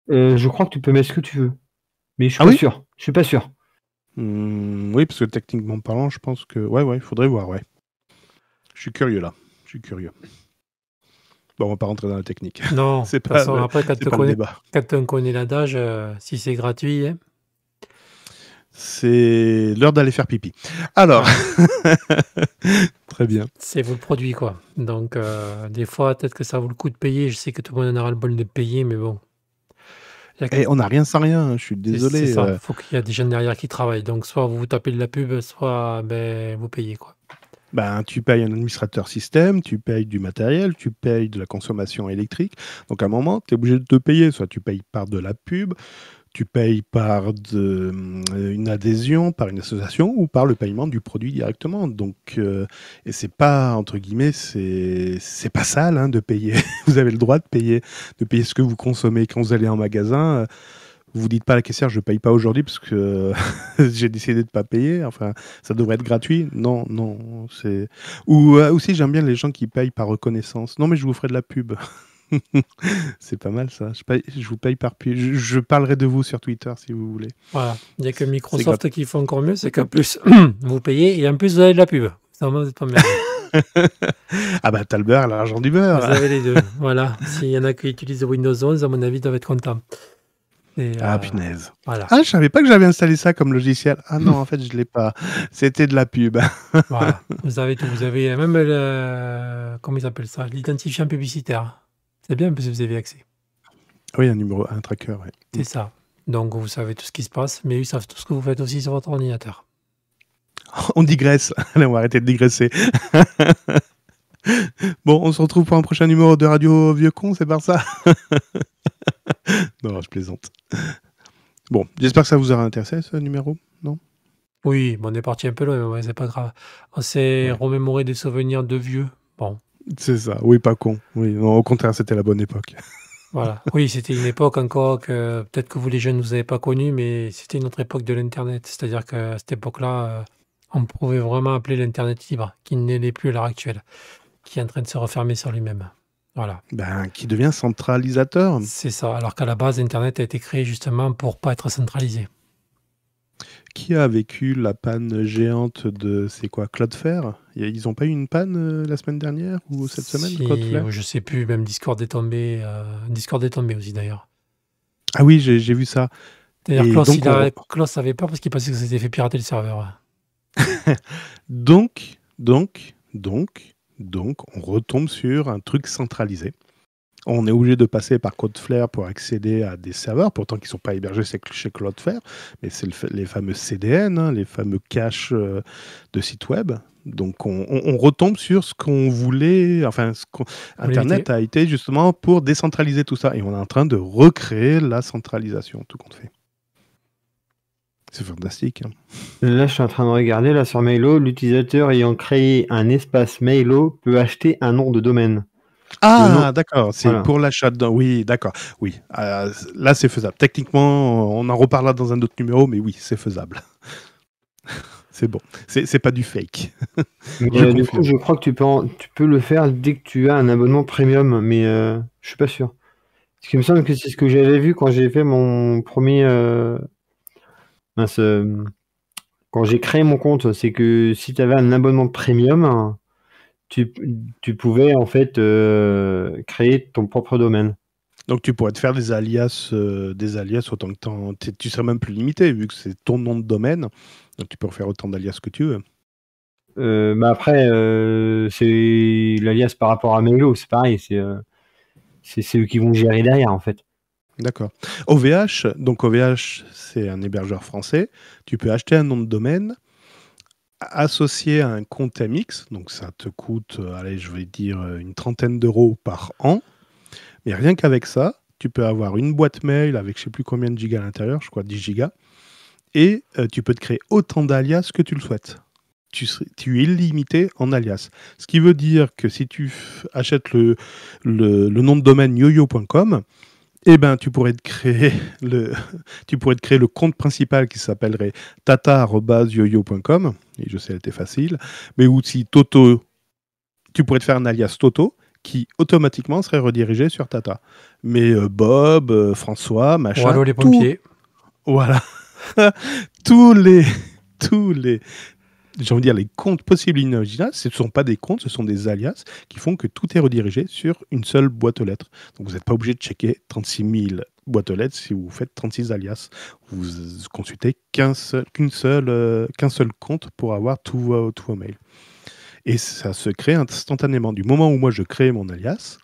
Je crois que tu peux mettre ce que tu veux. Mais je suis pas sûr. Je suis pas sûr. Oui, parce que techniquement parlant, je pense que... Ouais, il faudrait voir, ouais. Je suis curieux, là. Bon, on va pas rentrer dans la technique. Non, de toute façon, après, quand tu connais l'adage, si c'est gratuit... Hein. C'est l'heure d'aller faire pipi. Alors, très bien. C'est votre produit, quoi. Donc, des fois, peut-être que ça vaut le coup de payer. Je sais que tout le monde en aura le bol de payer, mais bon. Et on n'a rien sans rien, je suis désolé. C'est ça, il faut qu'il y ait des jeunes derrière qui travaillent. Donc, soit vous tapez de la pub, soit vous payez, quoi. Ben, tu payes un administrateur système, tu payes du matériel, tu payes de la consommation électrique. Donc, à un moment, tu es obligé de te payer. Soit tu payes par de la pub, tu payes par une adhésion, par une association ou par le paiement du produit directement. Donc, et c'est pas, entre guillemets, c'est pas sale hein, de payer. Vous avez le droit de payer ce que vous consommez. Quand vous allez en magasin, vous dites pas à la caissière, je paye pas aujourd'hui parce que j'ai décidé de pas payer. Enfin, ça devrait être gratuit. Non. Ou aussi, j'aime bien les gens qui payent par reconnaissance. Non, mais je vous ferai de la pub. C'est pas mal ça. Je vous paye par pub. Je parlerai de vous sur Twitter si vous voulez. Voilà. Il n'y a que Microsoft qui fait encore mieux. C'est qu'en plus, vous payez et en plus, vous avez de la pub. Vous êtes pas mal. Ah bah, t'as le beurre, l'argent du beurre. Vous avez les deux. Voilà. S'il y en a qui utilisent Windows 11, à mon avis, ils doivent être contents. Ah punaise. Voilà. Ah, je savais pas que j'avais installé ça comme logiciel. Ah non, en fait, je l'ai pas. C'était de la pub. Voilà. Vous avez tout. Vous avez même le... Comment ils appellent ça? L'identifiant publicitaire. C'est bien parce que vous avez accès. Oui, un numéro, un tracker. Oui. C'est ça. Donc, vous savez tout ce qui se passe, mais ils savent tout ce que vous faites aussi sur votre ordinateur. On digresse. Allez, on va arrêter de digresser. Bon, on se retrouve pour un prochain numéro de Radio Vieux Con, c'est par ça? Non, je plaisante. Bon, j'espère que ça vous aura intéressé, ce numéro, non? Oui, on est parti un peu loin, mais c'est pas grave. On s'est remémoré des souvenirs de vieux. Bon. C'est ça, oui, pas con. Oui, non, au contraire, c'était la bonne époque. Voilà, oui, c'était une époque encore que peut-être que vous, les jeunes, vous avez pas connu, mais c'était une autre époque de l'Internet. C'est-à-dire qu'à cette époque-là, on pouvait vraiment appeler l'Internet libre, qui n'est plus à l'heure actuelle, qui est en train de se refermer sur lui-même. Voilà. Ben, qui devient centralisateur. C'est ça, alors qu'à la base, Internet a été créé justement pour pas être centralisé. Qui a vécu la panne géante de, c'est quoi, Cloudflare? Ils n'ont pas eu une panne la semaine dernière ou cette semaine, Cloudflare? Je sais plus, même Discord est tombé aussi d'ailleurs. Ah oui, j'ai vu ça. D'ailleurs, Klaus avait peur parce qu'il pensait que ça s'était fait pirater le serveur. donc, on retombe sur un truc centralisé. On est obligé de passer par Cloudflare pour accéder à des serveurs, pourtant qui ne sont pas hébergés chez Cloudflare, mais c'est les fameux CDN, hein, les fameux caches de sites web. Donc on retombe sur ce qu'on voulait, enfin Internet a été justement pour décentraliser tout ça, et on est en train de recréer la centralisation, tout compte fait. C'est fantastique. Hein. Là, je suis en train de regarder, là sur Mailo, l'utilisateur ayant créé un espace Mailo peut acheter un nom de domaine. Ah, d'accord, c'est voilà. Pour l'achat d'un... Oui, d'accord, oui. Là, c'est faisable. Techniquement, on en reparlera dans un autre numéro, mais oui, c'est faisable. C'est bon, c'est pas du fake. Du coup, je crois que tu peux le faire dès que tu as un abonnement premium, mais je suis pas sûr. Parce qu'il me semble que c'est ce que j'avais vu quand j'ai fait mon premier... Quand j'ai créé mon compte, c'est que si tu avais un abonnement premium... Tu pouvais en fait créer ton propre domaine. Donc tu pourrais te faire des alias autant que tu serais même plus limité vu que c'est ton nom de domaine. Donc tu peux refaire autant d'alias que tu veux. Après, c'est l'alias par rapport à Mailo, c'est pareil, c'est eux qui vont gérer derrière en fait. D'accord. OVH, donc OVH, c'est un hébergeur français. Tu peux acheter un nom de domaine associé à un compte MX, donc ça te coûte, allez, je vais dire une 30aine d'euros par an. Mais rien qu'avec ça, tu peux avoir une boîte mail avec je ne sais plus combien de gigas à l'intérieur, je crois 10 gigas, et tu peux te créer autant d'alias que tu le souhaites. Tu es illimité en alias. Ce qui veut dire que si tu achètes le nom de domaine yoyo.com, eh ben, tu pourrais te créer le compte principal qui s'appellerait tata@yoyo.com, et je sais, elle était facile, mais aussi Toto, tu pourrais te faire un alias Toto qui automatiquement serait redirigé sur Tata. Mais Bob, François, machin... Wallo les pompiers. Voilà. J'ai envie de dire, les comptes possibles et inimaginables, ce ne sont pas des comptes, ce sont des alias qui font que tout est redirigé sur une seule boîte aux lettres. Donc vous n'êtes pas obligé de checker 36 000 boîtes aux lettres si vous faites 36 alias. Vous consultez qu'un seul compte pour avoir tous vos mails. Et ça se crée instantanément. Du moment où moi je crée mon alias,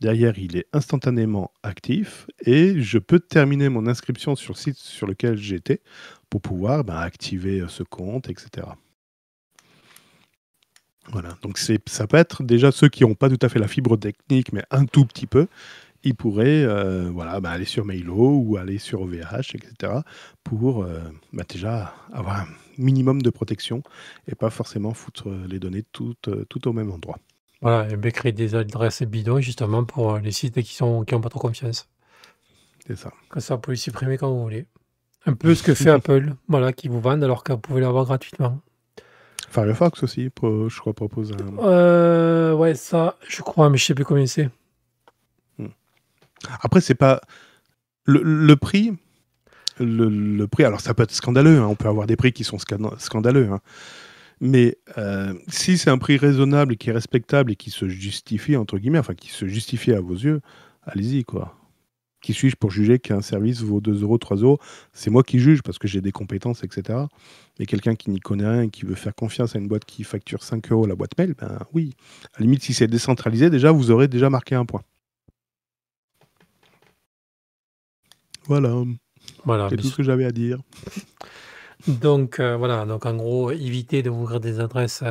derrière il est instantanément actif et je peux terminer mon inscription sur le site sur lequel j'étais pour pouvoir activer ce compte, etc. Voilà, donc ça peut être déjà ceux qui n'ont pas tout à fait la fibre technique, mais un tout petit peu, ils pourraient aller sur Mailo ou aller sur OVH, etc. pour déjà avoir un minimum de protection et pas forcément foutre les données toutes au même endroit. Voilà, et créer des adresses bidons justement pour les sites qui n'ont pas trop confiance. C'est ça. Comme ça, vous pouvez les supprimer quand vous voulez. Un peu ce que fait Apple, voilà, qui vous vendent alors que vous pouvez l'avoir gratuitement. Firefox aussi, je crois, propose un... ouais, ça, je crois, mais je ne sais plus combien c'est. Après, c'est pas... Le prix... Le prix, alors ça peut être scandaleux, hein, on peut avoir des prix qui sont scandaleux, hein, mais si c'est un prix raisonnable, qui est respectable et qui se justifie, entre guillemets, enfin, qui se justifie à vos yeux, allez-y, quoi. Qui suis-je pour juger qu'un service vaut 2 euros, 3 euros? C'est moi qui juge parce que j'ai des compétences, etc. Mais quelqu'un qui n'y connaît rien et qui veut faire confiance à une boîte qui facture 5 euros la boîte mail, ben oui. À la limite, si c'est décentralisé, déjà, vous aurez déjà marqué un point. Voilà. C'est tout ce que j'avais à dire. Donc, voilà. Donc, en gros, évitez de vous ouvrir des adresses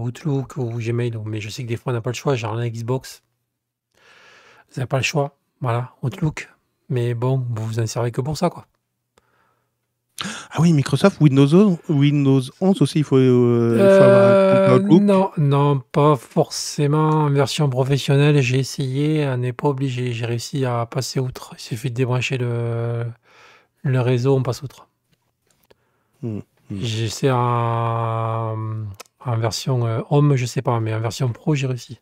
Outlook ou Gmail. Mais je sais que des fois, on n'a pas le choix. Genre la Xbox. Vous n'avez pas le choix. Voilà, Outlook. Mais bon, vous vous en servez que pour ça, quoi. Ah oui, Microsoft, Windows 11 aussi, il faut avoir un Outlook. Non, pas forcément en version professionnelle. J'ai essayé, on n'est pas obligé. J'ai réussi à passer outre. Il suffit de débrancher le réseau, on passe outre. J'essaie en version Home, je sais pas, mais en version Pro, j'ai réussi.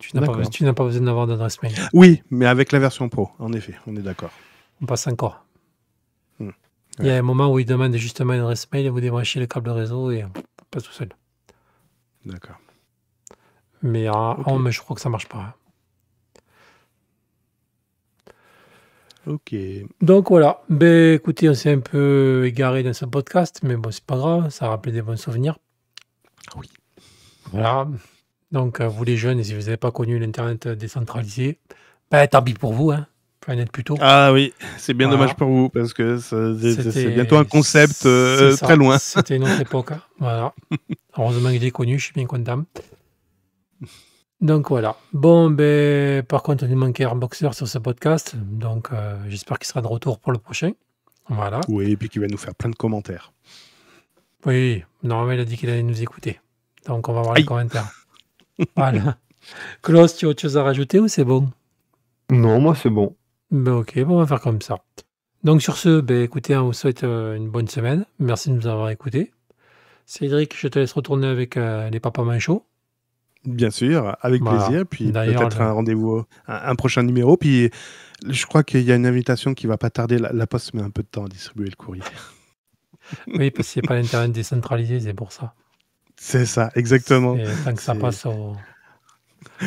Tu n'as pas besoin d'avoir d'adresse mail. Oui, mais avec la version pro, en effet, on est d'accord. On passe encore. Ouais. Il y a un moment où il demande justement une adresse mail et vous débranchez le câble de réseau et on passe tout seul. D'accord. Mais en je crois que ça ne marche pas. Hein. Ok. Donc voilà. Ben, écoutez, on s'est un peu égaré dans ce podcast, mais bon, c'est pas grave, ça a rappelé des bons souvenirs. Oui. Voilà. Donc, vous les jeunes, si vous n'avez pas connu l'Internet décentralisé, ben, tant pis pour vous, hein. Planète Plutôt. Ah oui, c'est bien voilà. Dommage pour vous, parce que c'est bientôt un concept très loin. C'était une autre époque. Hein. Voilà. Heureusement qu'il est connu, je suis bien content. Donc voilà. Bon, ben, par contre, on est manqué Airboxer sur ce podcast, donc j'espère qu'il sera de retour pour le prochain. Voilà. Oui, et puis qu'il va nous faire plein de commentaires. Oui, normalement, il a dit qu'il allait nous écouter. Donc, on va voir les commentaires. Voilà. Klaus, tu as autre chose à rajouter ou c'est bon? Non, moi, c'est bon. Ben, ok, bon, on va faire comme ça. Donc, sur ce, ben, écoutez, on vous souhaite une bonne semaine. Merci de nous avoir écoutés. Cédric, je te laisse retourner avec les papas manchots. Bien sûr, avec voilà. Plaisir. Puis peut-être un rendez-vous, un prochain numéro. Puis je crois qu'il y a une invitation qui va pas tarder. La Poste met un peu de temps à distribuer le courrier. Oui, parce que c'est pas l'Internet décentralisé, c'est pour ça. C'est ça, exactement. Et tant que ça passe au...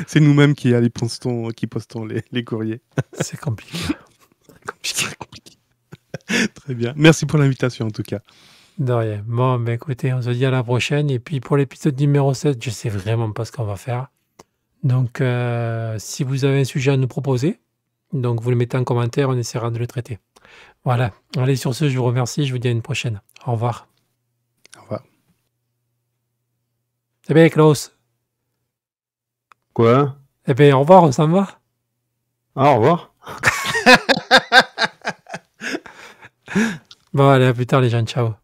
C'est nous-mêmes qui postons les courriers. C'est compliqué. Très bien. Merci pour l'invitation, en tout cas. De rien. Bon, ben écoutez, on se dit à la prochaine. Et puis, pour l'épisode numéro 7, je ne sais vraiment pas ce qu'on va faire. Donc, si vous avez un sujet à nous proposer, donc vous le mettez en commentaire, on essaiera de le traiter. Voilà. Allez, sur ce, je vous remercie. Je vous dis à une prochaine. Au revoir. Au revoir. C'est bien, Klaus. Quoi? Eh bien, au revoir, on s'en va. Ah, au revoir. Bon, allez, à plus tard, les gens. Ciao.